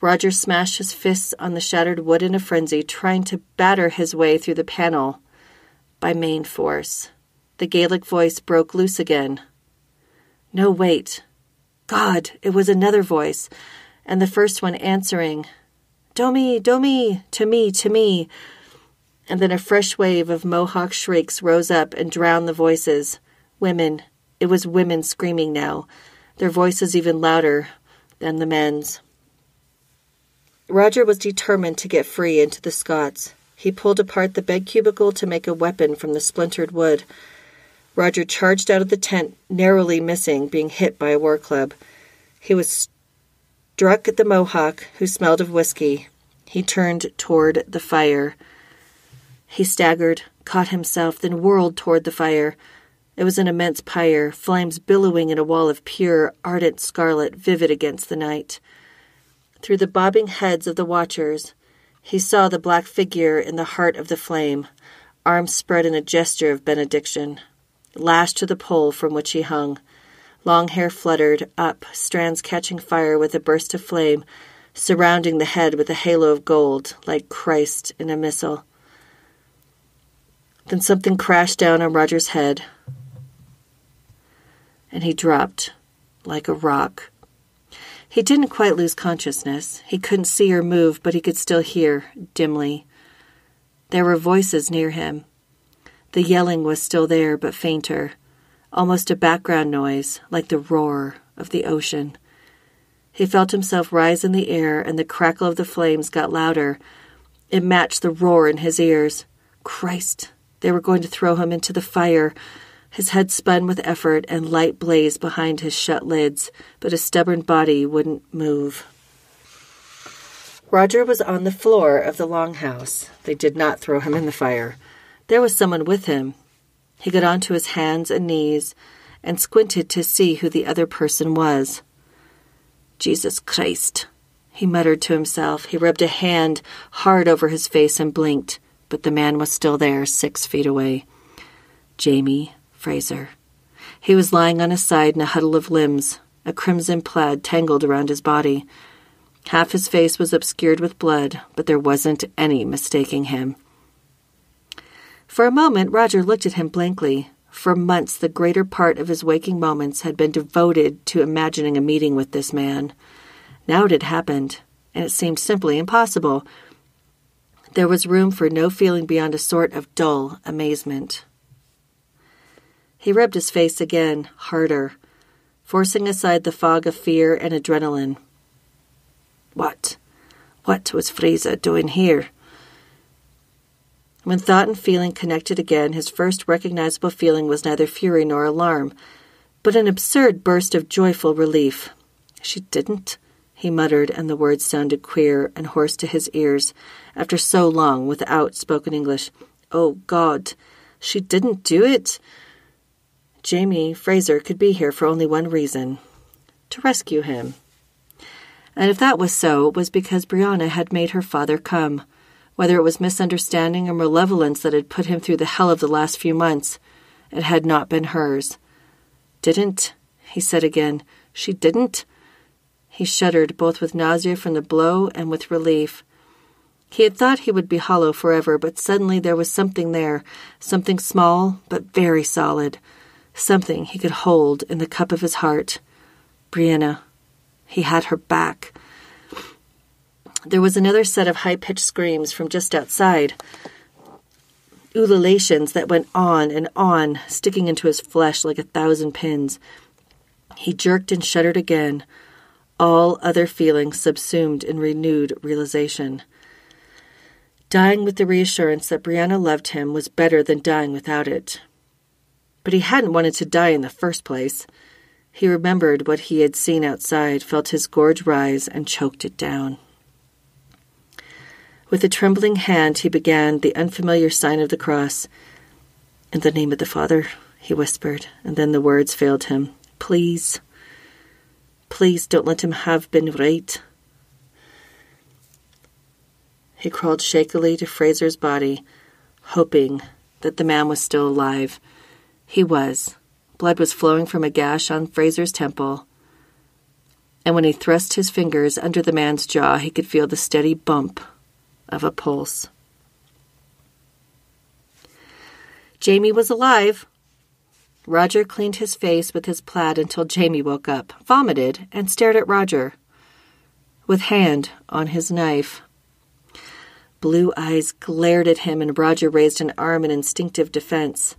Roger smashed his fists on the shattered wood in a frenzy, trying to batter his way through the panel by main force. The Gaelic voice broke loose again. No, wait. God, it was another voice, and the first one answering, Domi, Domi, to me, to me. And then a fresh wave of Mohawk shrieks rose up and drowned the voices. Women. It was women screaming now, their voices even louder than the men's. Roger was determined to get free into the Scots. He pulled apart the bed cubicle to make a weapon from the splintered wood. Roger charged out of the tent, narrowly missing being hit by a war club. He was struck at the Mohawk, who smelled of whiskey. He turned toward the fire. He staggered, caught himself, then whirled toward the fire. It was an immense pyre, flames billowing in a wall of pure, ardent scarlet, vivid against the night. Through the bobbing heads of the watchers, he saw the black figure in the heart of the flame, arms spread in a gesture of benediction, lashed to the pole from which he hung. Long hair fluttered up, strands catching fire with a burst of flame, surrounding the head with a halo of gold, like Christ in a missal. Then something crashed down on Roger's head, and he dropped like a rock. He didn't quite lose consciousness. He couldn't see or move, but he could still hear, dimly. There were voices near him. The yelling was still there, but fainter, almost a background noise, like the roar of the ocean. He felt himself rise in the air, and the crackle of the flames got louder. It matched the roar in his ears. Christ! They were going to throw him into the fire. His head spun with effort, and light blazed behind his shut lids, but his stubborn body wouldn't move. Roger was on the floor of the longhouse. They did not throw him in the fire. There was someone with him. He got onto his hands and knees and squinted to see who the other person was. Jesus Christ, he muttered to himself. He rubbed a hand hard over his face and blinked, but the man was still there, six feet away. Jamie Fraser. He was lying on his side in a huddle of limbs, a crimson plaid tangled around his body. Half his face was obscured with blood, but there wasn't any mistaking him. For a moment, Roger looked at him blankly. For months, the greater part of his waking moments had been devoted to imagining a meeting with this man. Now it had happened, and it seemed simply impossible. There was room for no feeling beyond a sort of dull amazement. He rubbed his face again, harder, forcing aside the fog of fear and adrenaline. What? What was Fraser doing here? When thought and feeling connected again, his first recognizable feeling was neither fury nor alarm, but an absurd burst of joyful relief. She didn't, he muttered, and the words sounded queer and hoarse to his ears after so long without spoken English. Oh, God, she didn't do it. Jamie Fraser could be here for only one reason, to rescue him. And if that was so, it was because Brianna had made her father come. Whether it was misunderstanding or malevolence that had put him through the hell of the last few months, it had not been hers. Didn't he said again. She didn't? He shuddered, both with nausea from the blow and with relief. He had thought he would be hollow forever, but suddenly there was something there, something small but very solid, something he could hold in the cup of his heart. Brianna. He had her back. There was another set of high-pitched screams from just outside, ululations that went on and on, sticking into his flesh like a thousand pins. He jerked and shuddered again, all other feelings subsumed in renewed realization. Dying with the reassurance that Brianna loved him was better than dying without it. But he hadn't wanted to die in the first place. He remembered what he had seen outside, felt his gorge rise, and choked it down. With a trembling hand, he began the unfamiliar sign of the cross. "In the name of the Father," he whispered, and then the words failed him. "Please, please don't let him have been right." He crawled shakily to Fraser's body, hoping that the man was still alive. He was. Blood was flowing from a gash on Fraser's temple, and when he thrust his fingers under the man's jaw, he could feel the steady bump of a pulse. Jamie was alive. Roger cleaned his face with his plaid until Jamie woke up, vomited, and stared at Roger, with hand on his knife. Blue eyes glared at him, and Roger raised an arm in instinctive defense.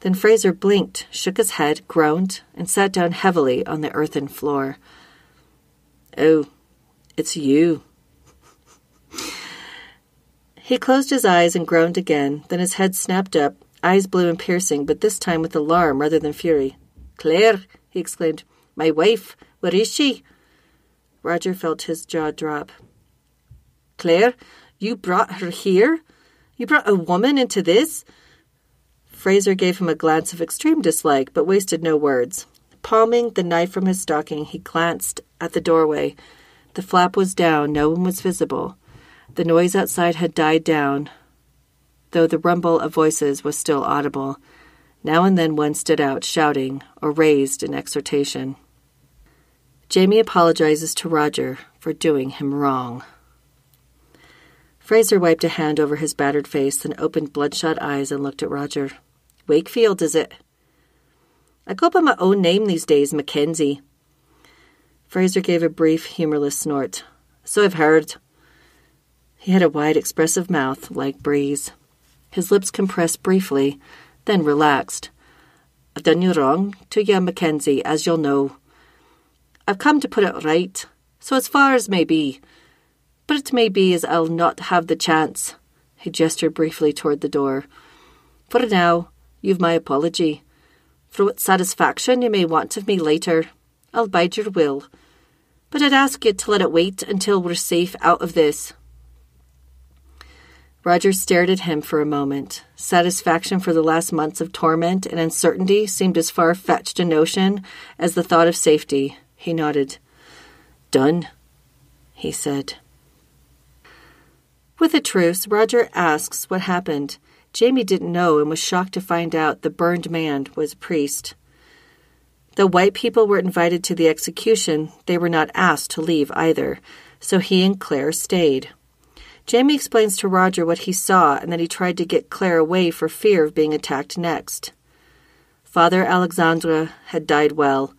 Then Fraser blinked, shook his head, groaned, and sat down heavily on the earthen floor. "Oh, it's you." He closed his eyes and groaned again. Then his head snapped up, eyes blue and piercing, but this time with alarm rather than fury. "Claire," he exclaimed. "My wife, where is she?" Roger felt his jaw drop. "Claire, you brought her here? You brought a woman into this?" Fraser gave him a glance of extreme dislike, but wasted no words. Palming the knife from his stocking, he glanced at the doorway. The flap was down. No one was visible. The noise outside had died down, though the rumble of voices was still audible. Now and then one stood out, shouting, or raised in exhortation. Jamie apologizes to Roger for doing him wrong. Fraser wiped a hand over his battered face, then opened bloodshot eyes and looked at Roger. "Wakefield, is it?" "I go by my own name these days, Mackenzie." Fraser gave a brief, humorless snort. "So I've heard." He had a wide, expressive mouth, like Breeze. His lips compressed briefly, then relaxed. "I've done you wrong to you, Mackenzie, as you'll know. I've come to put it right, so as far as may be. But it may be as I'll not have the chance." He gestured briefly toward the door. "For now, you've my apology. For what satisfaction you may want of me later, I'll bide your will. But I'd ask you to let it wait until we're safe out of this." Roger stared at him for a moment. Satisfaction for the last months of torment and uncertainty seemed as far-fetched a notion as the thought of safety. He nodded. "Done," he said. With a truce, Roger asks what happened. Jamie didn't know and was shocked to find out the burned man was a priest. Though white people were invited to the execution, they were not asked to leave either, so he and Claire stayed. Jamie explains to Roger what he saw and that he tried to get Claire away for fear of being attacked next. Father Alexandre had died well.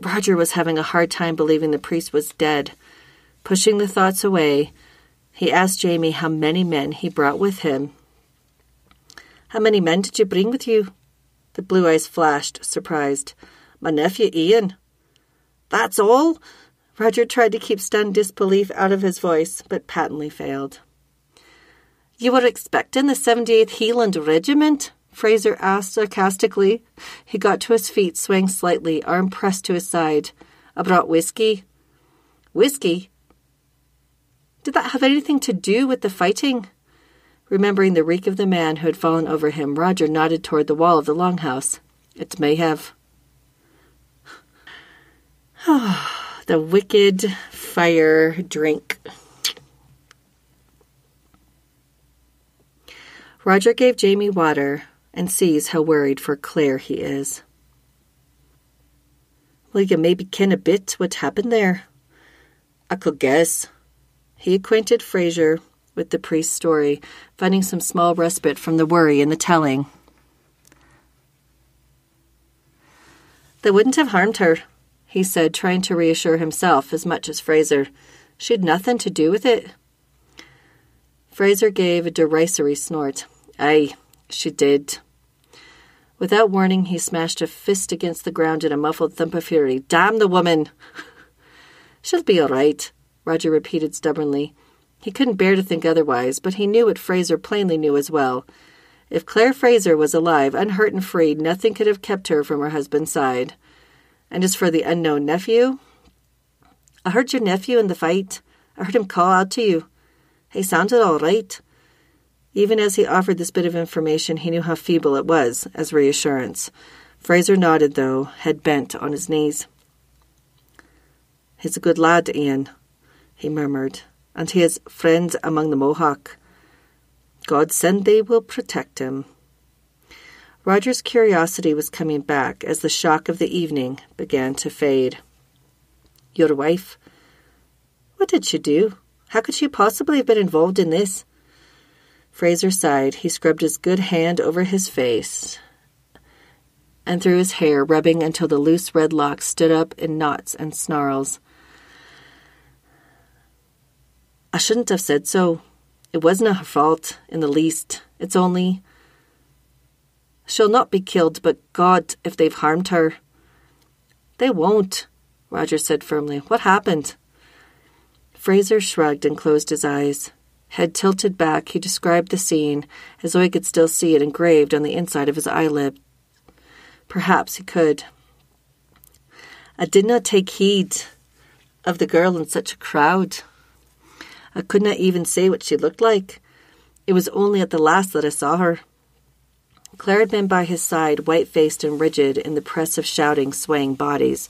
Roger was having a hard time believing the priest was dead. Pushing the thoughts away, he asked Jamie how many men he brought with him. "How many men did you bring with you?" The blue eyes flashed, surprised. "My nephew Ian." "That's all?" Roger tried to keep stunned disbelief out of his voice, but patently failed. "You were expecting the seventy-eighth Highland Regiment?" Fraser asked sarcastically. He got to his feet, swaying slightly, arm pressed to his side. "I brought whiskey." "Whiskey? Did that have anything to do with the fighting?" Remembering the reek of the man who had fallen over him, Roger nodded toward the wall of the longhouse. "It may have." Oh, the wicked fire drink. Roger gave Jamie water and sees how worried for Claire he is. Will you maybe ken a bit what happened there? I could guess. He acquainted Fraser with the priest's story, finding some small respite from the worry in the telling. They wouldn't have harmed her, he said, trying to reassure himself as much as Fraser. She'd nothing to do with it. Fraser gave a derisory snort. Aye, she did. Without warning, he smashed a fist against the ground in a muffled thump of fury. Damn the woman! She'll be all right, Roger repeated stubbornly. He couldn't bear to think otherwise, but he knew what Fraser plainly knew as well. If Claire Fraser was alive, unhurt and free, nothing could have kept her from her husband's side. And as for the unknown nephew? I heard your nephew in the fight. I heard him call out to you. He sounded all right. Even as he offered this bit of information, he knew how feeble it was as reassurance. Fraser nodded, though, head bent on his knees. He's a good lad, Ian, he murmured, and he has friends among the Mohawk. God send they will protect him. Roger's curiosity was coming back as the shock of the evening began to fade. Your wife? What did she do? How could she possibly have been involved in this? Fraser sighed. He scrubbed his good hand over his face and through his hair, rubbing until the loose red locks stood up in knots and snarls. I shouldn't have said so. It wasn't her fault, in the least. It's only... She'll not be killed, but God, if they've harmed her. They won't, Roger said firmly. What happened? Fraser shrugged and closed his eyes. Head tilted back, he described the scene, as though he could still see it engraved on the inside of his eyelid. Perhaps he could. I did not take heed of the girl in such a crowd. I could not even say what she looked like. It was only at the last that I saw her. Claire had been by his side, white-faced and rigid, in the press of shouting, swaying bodies.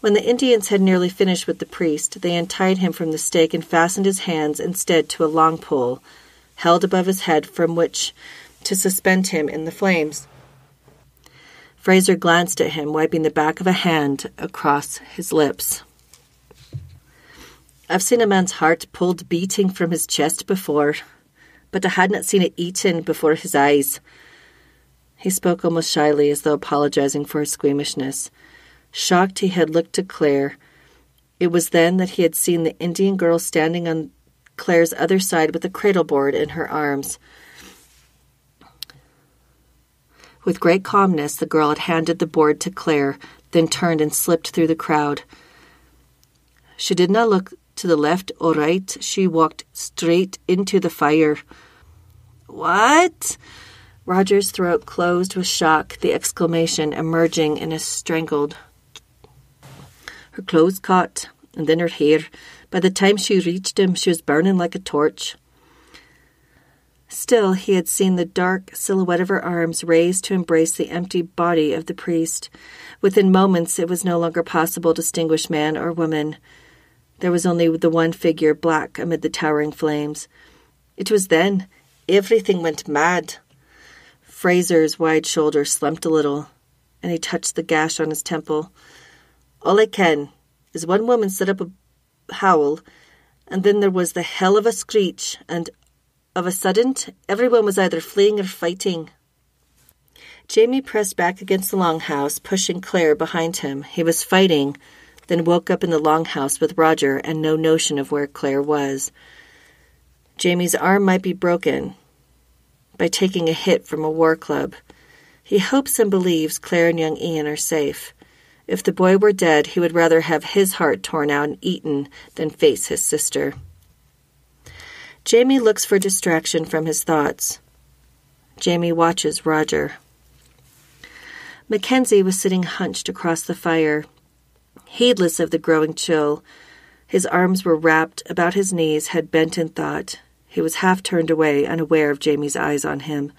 When the Indians had nearly finished with the priest, they untied him from the stake and fastened his hands instead to a long pole, held above his head, from which to suspend him in the flames. Fraser glanced at him, wiping the back of a hand across his lips. I've seen a man's heart pulled beating from his chest before, but I had not seen it eaten before his eyes. He spoke almost shyly, as though apologizing for his squeamishness. Shocked, he had looked to Claire. It was then that he had seen the Indian girl standing on Claire's other side with a cradle board in her arms. With great calmness, the girl had handed the board to Claire, then turned and slipped through the crowd. She did not look to the left or right. She walked straight into the fire. What? Roger's throat closed with shock, the exclamation emerging in a strangled. Her clothes caught, and then her hair. By the time she reached him, she was burning like a torch. Still, he had seen the dark silhouette of her arms raised to embrace the empty body of the priest. Within moments, it was no longer possible to distinguish man or woman. There was only the one figure, black amid the towering flames. It was then everything went mad. Fraser's wide shoulder slumped a little, and he touched the gash on his temple. All I can is one woman set up a howl, and then there was the hell of a screech, and of a sudden everyone was either fleeing or fighting. Jamie pressed back against the longhouse, pushing Claire behind him. He was fighting, then woke up in the longhouse with Roger and no notion of where Claire was. Jamie's arm might be broken by taking a hit from a war club. He hopes and believes Claire and young Ian are safe. If the boy were dead, he would rather have his heart torn out and eaten than face his sister. Jamie looks for distraction from his thoughts. Jamie watches Roger. Mackenzie was sitting hunched across the fire, heedless of the growing chill. His arms were wrapped about his knees, head bent in thought. He was half turned away, unaware of Jamie's eyes on him.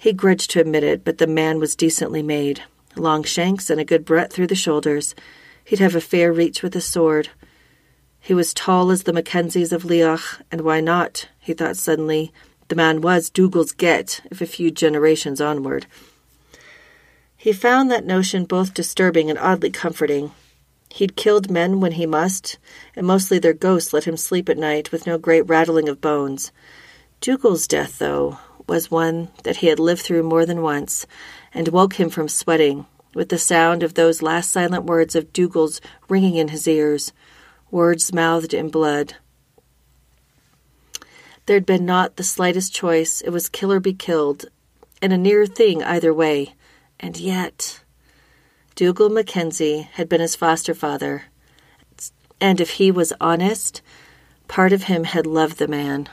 He grudged to admit it, but the man was decently made. Long shanks and a good breadth through the shoulders. He'd have a fair reach with a sword. He was tall as the Mackenzies of Leoch, and why not, he thought suddenly. The man was Dougal's get, if a few generations onward. He found that notion both disturbing and oddly comforting. He'd killed men when he must, and mostly their ghosts let him sleep at night with no great rattling of bones. Dougal's death, though, was one that he had lived through more than once, and woke him from sweating, with the sound of those last silent words of Dougal's ringing in his ears, words mouthed in blood. There'd been not the slightest choice. It was kill or be killed, and a near thing either way. And yet, Dougal Mackenzie had been his foster father, and if he was honest, part of him had loved the man.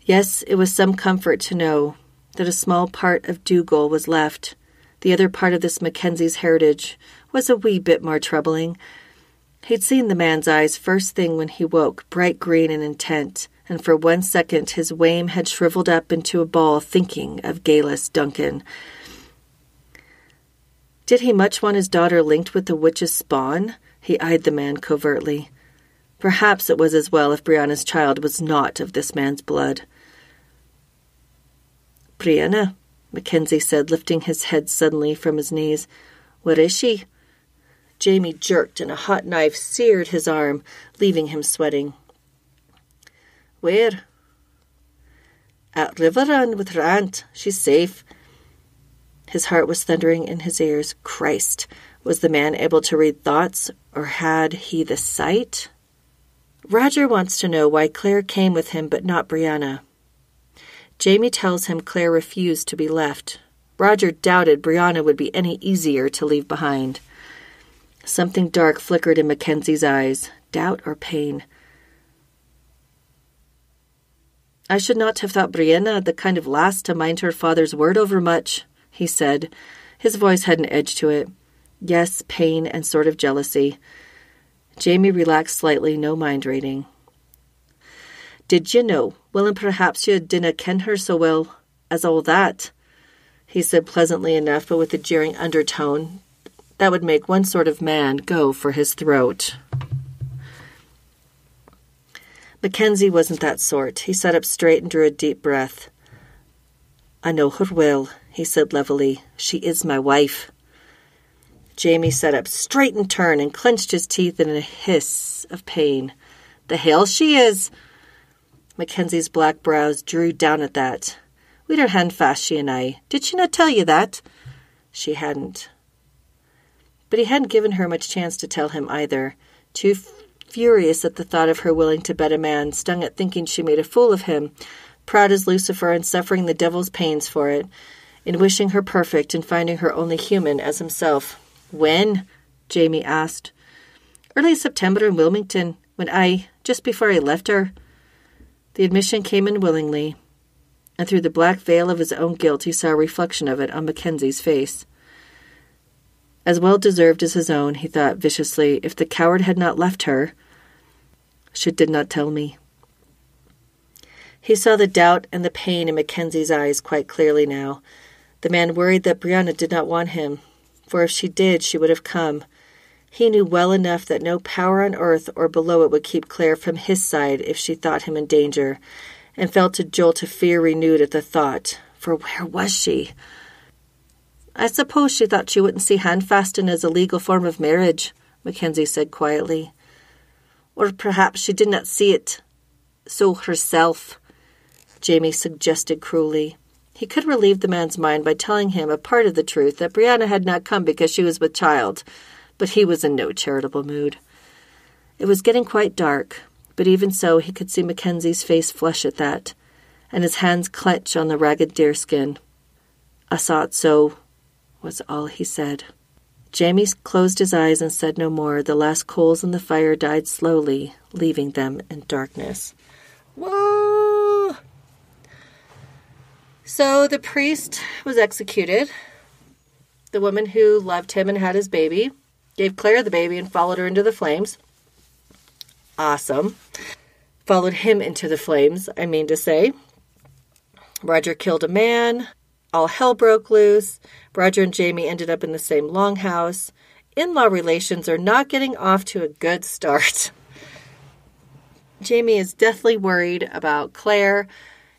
Yes, it was some comfort to know that a small part of Dougal was left. The other part of this Mackenzie's heritage was a wee bit more troubling. He'd seen the man's eyes first thing when he woke, bright green and intent, and for one second his wame had shriveled up into a ball thinking of Geillis Duncan. Did he much want his daughter linked with the witch's spawn? He eyed the man covertly. Perhaps it was as well if Brianna's child was not of this man's blood. "Brianna," Mackenzie said, lifting his head suddenly from his knees. "Where is she?" Jamie jerked, and a hot knife seared his arm, leaving him sweating. "Where?" "At River Run with her aunt. She's safe." His heart was thundering in his ears. Christ, was the man able to read thoughts, or had he the sight? Roger wants to know why Claire came with him, but not Brianna. Jamie tells him Claire refused to be left. Roger doubted Brianna would be any easier to leave behind. Something dark flickered in Mackenzie's eyes, doubt or pain. "I should not have thought Brianna the kind of lass to mind her father's word over much," he said. His voice had an edge to it. Yes, pain and sort of jealousy. Jamie relaxed slightly, no mind reading. "Did you know? Well, and perhaps you didna ken her so well as all that," he said pleasantly enough, but with a jeering undertone that would make one sort of man go for his throat. Mackenzie wasn't that sort. He sat up straight and drew a deep breath. "I know her well," he said levelly. "She is my wife." Jamie sat up straight and turned and clenched his teeth in a hiss of pain. "The hell she is!" Mackenzie's black brows drew down at that. "We don't hand fast, she and I. Did she not tell you that?" She hadn't. But he hadn't given her much chance to tell him either. Too f- furious at the thought of her willing to bet a man, stung at thinking she made a fool of him, proud as Lucifer and suffering the devil's pains for it, in wishing her perfect and finding her only human as himself. "When?" Jamie asked. "Early September in Wilmington, when I, just before I left her." The admission came in willingly, and through the black veil of his own guilt he saw a reflection of it on Mackenzie's face. As well-deserved as his own, he thought viciously, if the coward had not left her. "She did not tell me." He saw the doubt and the pain in Mackenzie's eyes quite clearly now. The man worried that Brianna did not want him, for if she did, she would have come. He knew well enough that no power on earth or below it would keep Claire from his side if she thought him in danger, and felt a jolt of fear renewed at the thought, for where was she? "I suppose she thought she wouldn't see handfasting as a legal form of marriage," Mackenzie said quietly. "Or perhaps she did not see it so herself," Jamie suggested cruelly. He could relieve the man's mind by telling him a part of the truth, that Brianna had not come because she was with child, but he was in no charitable mood. It was getting quite dark, but even so he could see Mackenzie's face flush at that, and his hands clench on the ragged deerskin. "I saw it so," was all he said. Jamie closed his eyes and said no more. The last coals in the fire died slowly, leaving them in darkness. Whoa! So the priest was executed. The woman who loved him and had his baby gave Claire the baby and followed her into the flames. Awesome. Followed him into the flames, I mean to say. Roger killed a man. All hell broke loose. Roger and Jamie ended up in the same longhouse. In-law relations are not getting off to a good start. Jamie is deathly worried about Claire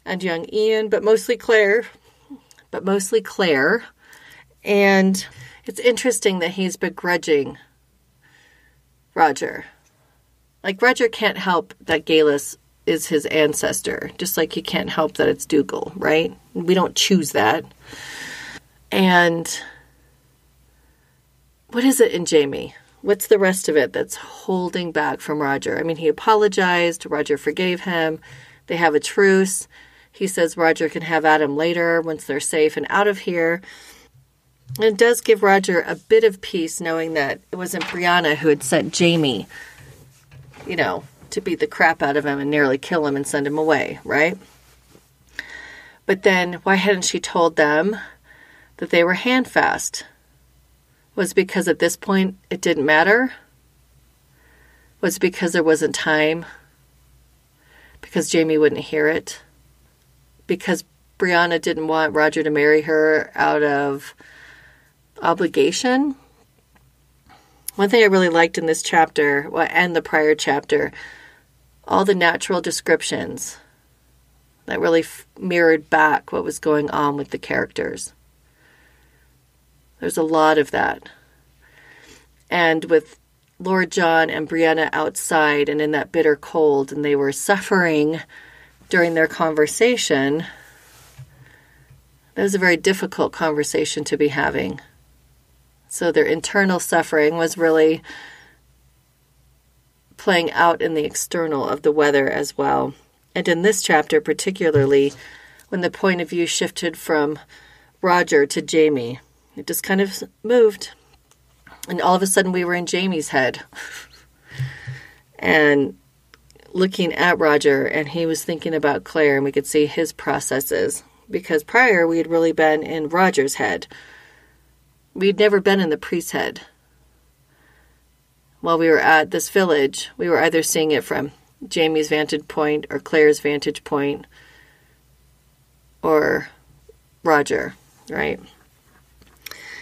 and young Ian, but mostly Claire, but mostly Claire, And it's interesting that he's begrudging Roger. Like, Roger can't help that Geillis is his ancestor, just like he can't help that it's Dougal, right? We don't choose that. And what is it in Jamie? What's the rest of it that's holding back from Roger? I mean, he apologized. Roger forgave him. They have a truce. He says Roger can have at him later once they're safe and out of here. And it does give Roger a bit of peace knowing that it wasn't Brianna who had sent Jamie, you know, to beat the crap out of him and nearly kill him and send him away, right? But then why hadn't she told them that they were handfast? Was because at this point it didn't matter? Was because there wasn't time? Because Jamie wouldn't hear it? Because Brianna didn't want Roger to marry her out of obligation? One thing I really liked in this chapter, well, and the prior chapter, all the natural descriptions that really f- mirrored back what was going on with the characters. There's a lot of that. And with Lord John and Brianna outside and in that bitter cold, and they were suffering during their conversation, that was a very difficult conversation to be having. So their internal suffering was really playing out in the external of the weather as well. And in this chapter particularly, when the point of view shifted from Roger to Jamie, it just kind of moved. And all of a sudden we were in Jamie's head. And looking at Roger, and he was thinking about Claire, and we could see his processes. Because prior we had really been in Roger's head. We'd never been in the priest's head. While we were at this village, we were either seeing it from Jamie's vantage point or Claire's vantage point or Roger, right?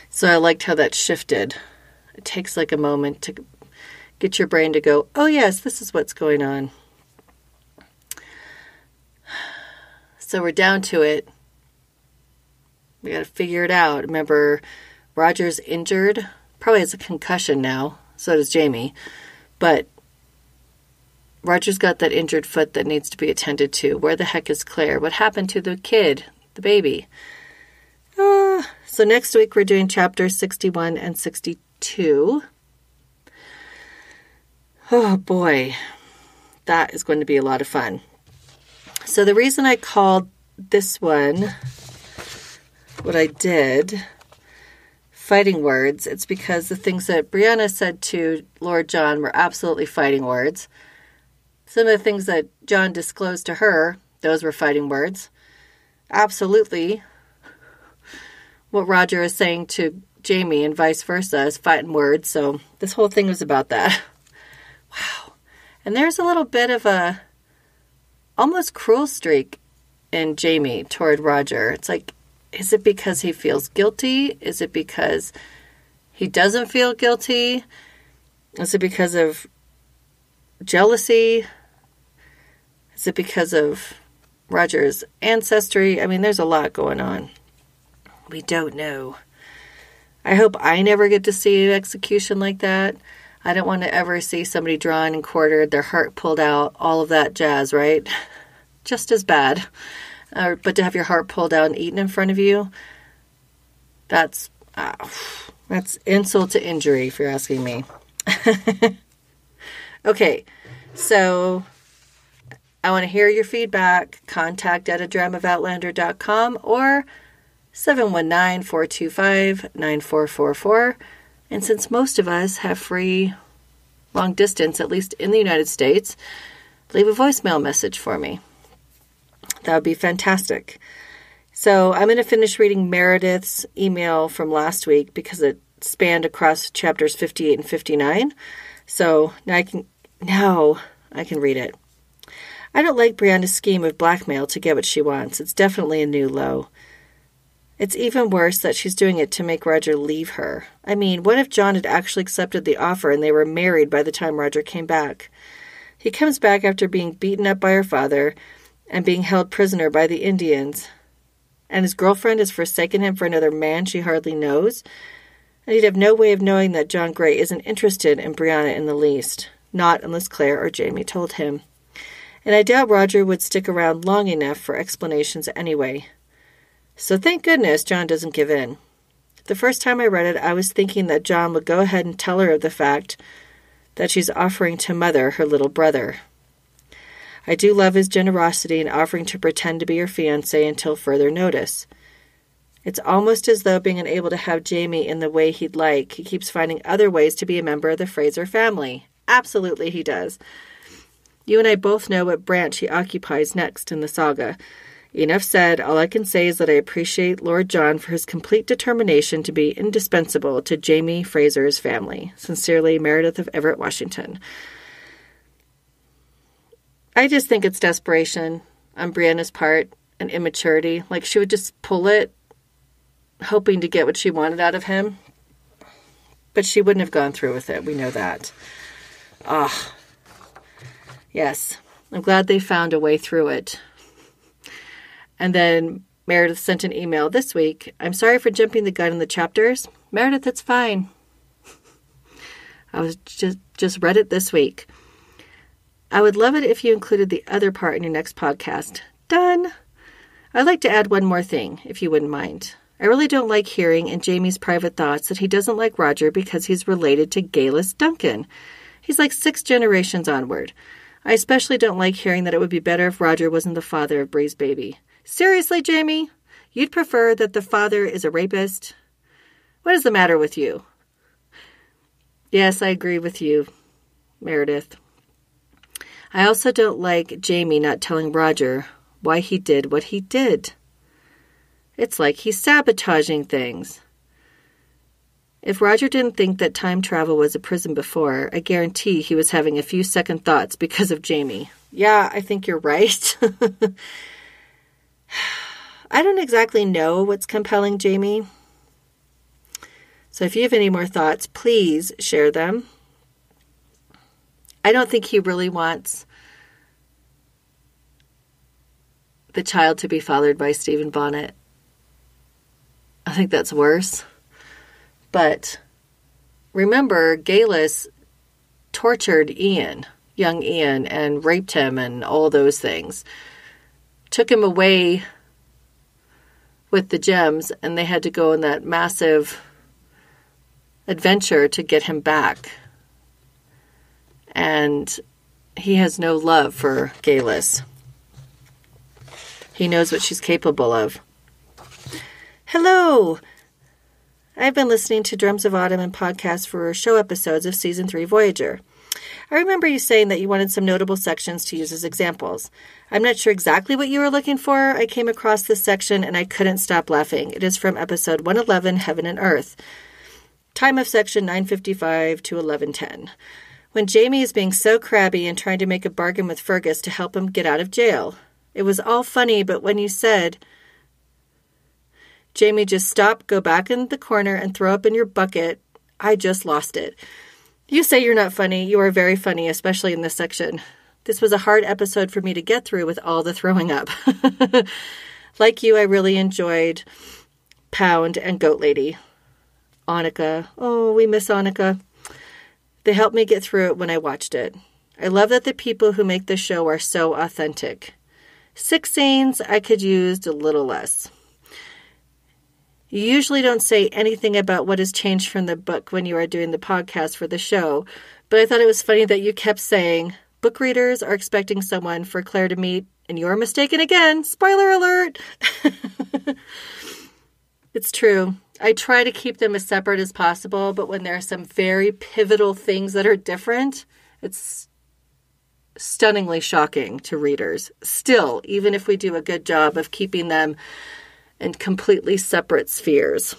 So I liked how that shifted. It takes like a moment to get your brain to go, oh yes, this is what's going on. So we're down to it. We got to figure it out. Remember, Roger's injured. Probably has a concussion now. So does Jamie. But Roger's got that injured foot that needs to be attended to. Where the heck is Claire? What happened to the kid? The baby? Uh, so next week we're doing chapters sixty-one and sixty-two. Oh boy, that is going to be a lot of fun. So the reason I called this one what I did, Fighting Words, it's because the things that Brianna said to Lord John were absolutely fighting words. Some of the things that John disclosed to her, those were fighting words. Absolutely. What Roger is saying to Jamie and vice versa is fighting words. So this whole thing was about that. Wow. And there's a little bit of a almost cruel streak in Jamie toward Roger. It's like, is it because he feels guilty? Is it because he doesn't feel guilty? Is it because of jealousy? Is it because of Roger's ancestry? I mean, there's a lot going on. We don't know. I hope I never get to see an execution like that. I don't want to ever see somebody drawn and quartered, their heart pulled out, all of that jazz, right? Just as bad. Uh, but to have your heart pulled out and eaten in front of you, that's uh, that's insult to injury, if you're asking me. Okay, so I want to hear your feedback. Contact at a dram of outlander dot com or seven one nine, four two five, nine four four four. And since most of us have free long distance, at least in the United States, leave a voicemail message for me. That would be fantastic. So I'm going to finish reading Meredith's email from last week because it spanned across chapters fifty-eight and fifty-nine. So now I can, now I can read it. I don't like Brianna's scheme of blackmail to get what she wants. It's definitely a new low. It's even worse that she's doing it to make Roger leave her. I mean, what if John had actually accepted the offer and they were married by the time Roger came back? He comes back after being beaten up by her father and being held prisoner by the Indians. and his girlfriend has forsaken him for another man she hardly knows, and he'd have no way of knowing that John Grey isn't interested in Brianna in the least, not unless Claire or Jamie told him. And I doubt Roger would stick around long enough for explanations anyway. So thank goodness John doesn't give in. The first time I read it, I was thinking that John would go ahead and tell her of the fact that she's offering to mother her little brother. I do love his generosity in offering to pretend to be her fiancé until further notice. It's almost as though being unable to have Jamie in the way he'd like, he keeps finding other ways to be a member of the Fraser family. Absolutely he does. You and I both know what branch he occupies next in the saga. Enough said, all I can say is that I appreciate Lord John for his complete determination to be indispensable to Jamie Fraser's family. Sincerely, Meredith of Everett, Washington. I just think it's desperation on Brianna's part and immaturity. Like, she would just pull it, hoping to get what she wanted out of him. But she wouldn't have gone through with it. We know that. Ah, yes. I'm glad they found a way through it. And then Meredith sent an email this week. I'm sorry for jumping the gun in the chapters. Meredith, it's fine. I was just, just read it this week. I would love it if you included the other part in your next podcast. Done. I'd like to add one more thing, if you wouldn't mind. I really don't like hearing in Jamie's private thoughts that he doesn't like Roger because he's related to Geillis Duncan. He's like six generations onward. I especially don't like hearing that it would be better if Roger wasn't the father of Bree's baby. Seriously, Jamie? You'd prefer that the father is a rapist? What is the matter with you? Yes, I agree with you, Meredith. I also don't like Jamie not telling Roger why he did what he did. It's like he's sabotaging things. If Roger didn't think that time travel was a prison before, I guarantee he was having a few second thoughts because of Jamie. Yeah, I think you're right. I don't exactly know what's compelling Jamie. So if you have any more thoughts, please share them. I don't think he really wants the child to be fathered by Stephen Bonnet. I think that's worse. But remember, Geillis tortured Ian, young Ian, and raped him and all those things. Took him away with the gems, and they had to go on that massive adventure to get him back. And he has no love for Geillis. He knows what she's capable of. Hello! I've been listening to Drums of Autumn and podcasts for show episodes of Season three Voyager. I remember you saying that you wanted some notable sections to use as examples. I'm not sure exactly what you were looking for. I came across this section and I couldn't stop laughing. It is from episode one eleven, Heaven and Earth. Time of section nine fifty-five to eleven ten. When Jamie is being so crabby and trying to make a bargain with Fergus to help him get out of jail. It was all funny, but when you said, Jamie, just stop, go back in the corner and throw up in your bucket, I just lost it. You say you're not funny. You are very funny, especially in this section. This was a hard episode for me to get through with all the throwing up. Like you, I really enjoyed Pound and Goat Lady. Annika. Oh, we miss Annika. They helped me get through it when I watched it. I love that the people who make this show are so authentic. Six scenes I could use a little less. You usually don't say anything about what has changed from the book when you are doing the podcast for the show, but I thought it was funny that you kept saying, book readers are expecting someone for Claire to meet, and you're mistaken again. Spoiler alert! It's true. I try to keep them as separate as possible, but when there are some very pivotal things that are different, it's stunningly shocking to readers. Still, even if we do a good job of keeping them and completely separate spheres.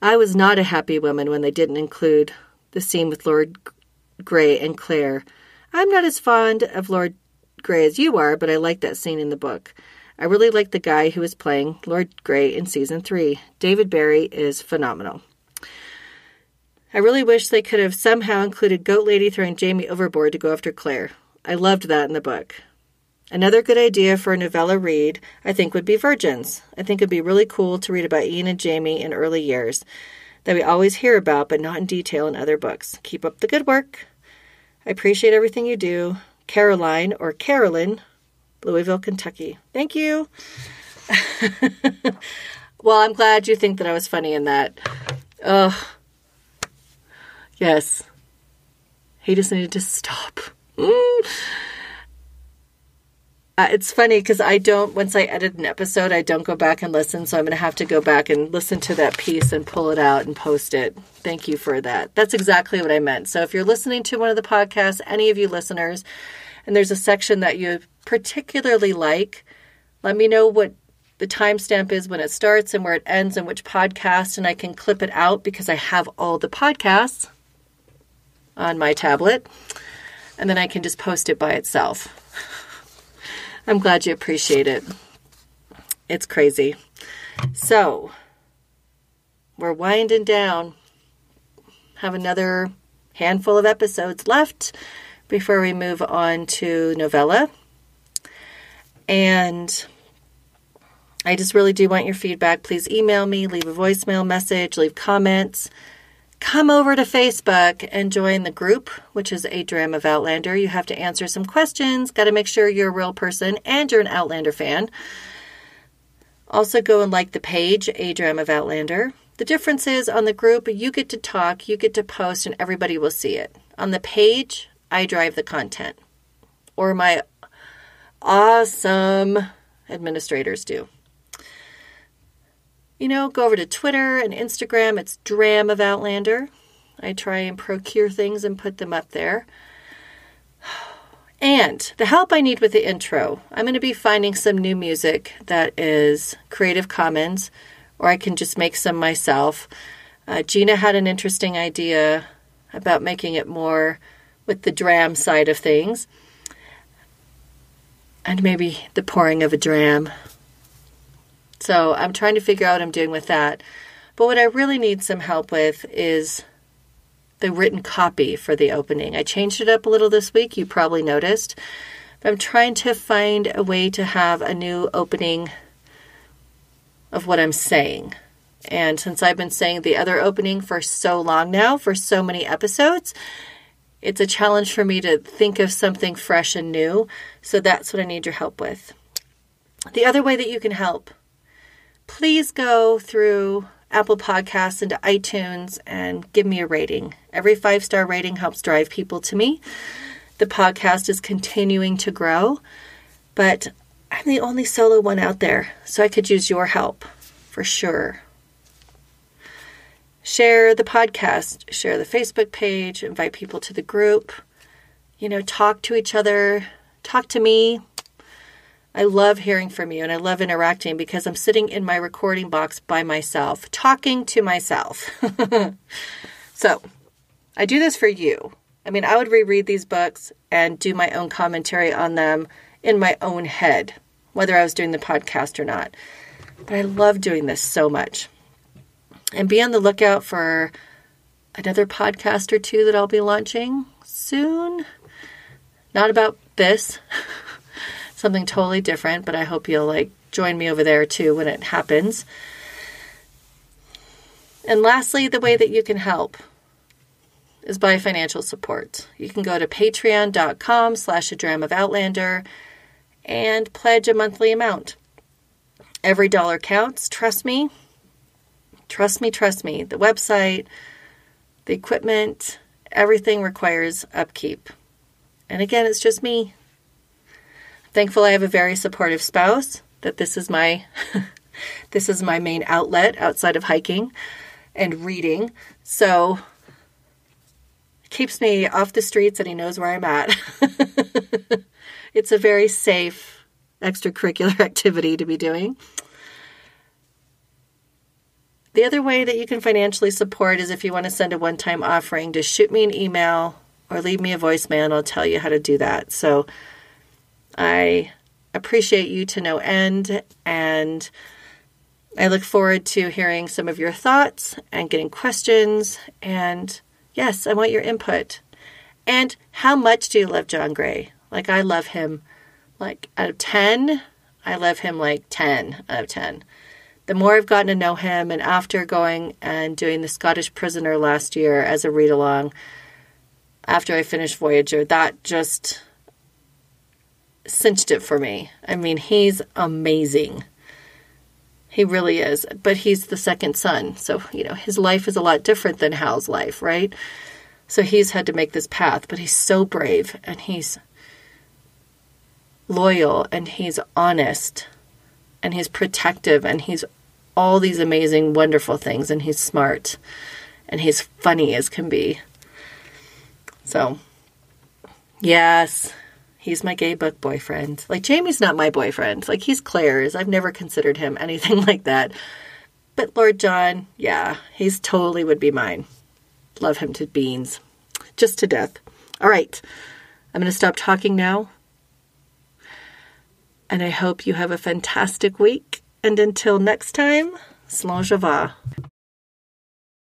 I was not a happy woman when they didn't include the scene with Lord Grey and Claire. I'm not as fond of Lord Grey as you are, but I like that scene in the book. I really like the guy who is playing Lord Grey in Season three. David Barry is phenomenal. I really wish they could have somehow included Goat Lady throwing Jamie overboard to go after Claire. I loved that in the book. Another good idea for a novella read, I think, would be Virgins. I think it would be really cool to read about Ian and Jamie in early years that we always hear about, but not in detail in other books. Keep up the good work. I appreciate everything you do. Caroline, or Carolyn, Louisville, Kentucky. Thank you. Well, I'm glad you think that I was funny in that. Oh, yes. He just needed to stop. Mm. Uh, it's funny because I don't, once I edit an episode, I don't go back and listen. So I'm going to have to go back and listen to that piece and pull it out and post it. Thank you for that. That's exactly what I meant. So if you're listening to one of the podcasts, any of you listeners, and there's a section that you particularly like, let me know what the timestamp is when it starts and where it ends and which podcast, and I can clip it out because I have all the podcasts on my tablet, and then I can just post it by itself. I'm glad you appreciate it. It's crazy. So, we're winding down. Have another handful of episodes left before we move on to novella. And I just really do want your feedback. Please email me, leave a voicemail message, leave comments. Come over to Facebook and join the group, which is A Dram of Outlander. You have to answer some questions. Got to make sure you're a real person and you're an Outlander fan. Also go and like the page, A Dram of Outlander. The difference is on the group, you get to talk, you get to post, and everybody will see it. On the page, I drive the content. Or my awesome administrators do. You know, go over to Twitter and Instagram. It's Dram of Outlander. I try and procure things and put them up there. And the help I need with the intro. I'm going to be finding some new music that is Creative Commons, or I can just make some myself. Uh, Gina had an interesting idea about making it more with the dram side of things. And maybe the pouring of a dram. So I'm trying to figure out what I'm doing with that. But what I really need some help with is the written copy for the opening. I changed it up a little this week. You probably noticed. But I'm trying to find a way to have a new opening of what I'm saying. And since I've been saying the other opening for so long now, for so many episodes, it's a challenge for me to think of something fresh and new. So that's what I need your help with. The other way that you can help, please go through Apple Podcasts into iTunes and give me a rating. Every five-star rating helps drive people to me. The podcast is continuing to grow, but I'm the only solo one out there, so I could use your help for sure. Share the podcast, share the Facebook page, invite people to the group, you know, talk to each other, talk to me. I love hearing from you and I love interacting because I'm sitting in my recording box by myself, talking to myself. So I do this for you. I mean, I would reread these books and do my own commentary on them in my own head, whether I was doing the podcast or not. But I love doing this so much. And be on the lookout for another podcast or two that I'll be launching soon. Not about this. Something totally different, but I hope you'll like join me over there too when it happens. And lastly, the way that you can help is by financial support. You can go to patreon.com slash a dram of Outlander and pledge a monthly amount. Every dollar counts. Trust me. Trust me, trust me. The website, the equipment, everything requires upkeep. And again, it's just me. Thankful I have a very supportive spouse, that this is my this is my main outlet outside of hiking and reading. So it keeps me off the streets and he knows where I'm at. It's a very safe extracurricular activity to be doing. The other way that you can financially support is if you want to send a one-time offering, just shoot me an email or leave me a voicemail and I'll tell you how to do that. So I appreciate you to no end, and I look forward to hearing some of your thoughts and getting questions, and yes, I want your input. And how much do you love John Grey? Like, I love him like out of ten. I love him like ten out of ten. The more I've gotten to know him, and after going and doing The Scottish Prisoner last year as a read-along, after I finished Voyager, that just cinched it for me. I mean, he's amazing. He really is. But he's the second son. So, you know, his life is a lot different than Hal's life, right? So he's had to make this path. But he's so brave. And he's loyal. And he's honest. And he's protective. And he's all these amazing, wonderful things. And he's smart. And he's funny as can be. So, yes, he's my gay book boyfriend. Like, Jamie's not my boyfriend. Like, he's Claire's. I've never considered him anything like that. But Lord John, yeah, he's totally would be mine. Love him to beans. Just to death. All right. I'm going to stop talking now. And I hope you have a fantastic week. And until next time, slangeva.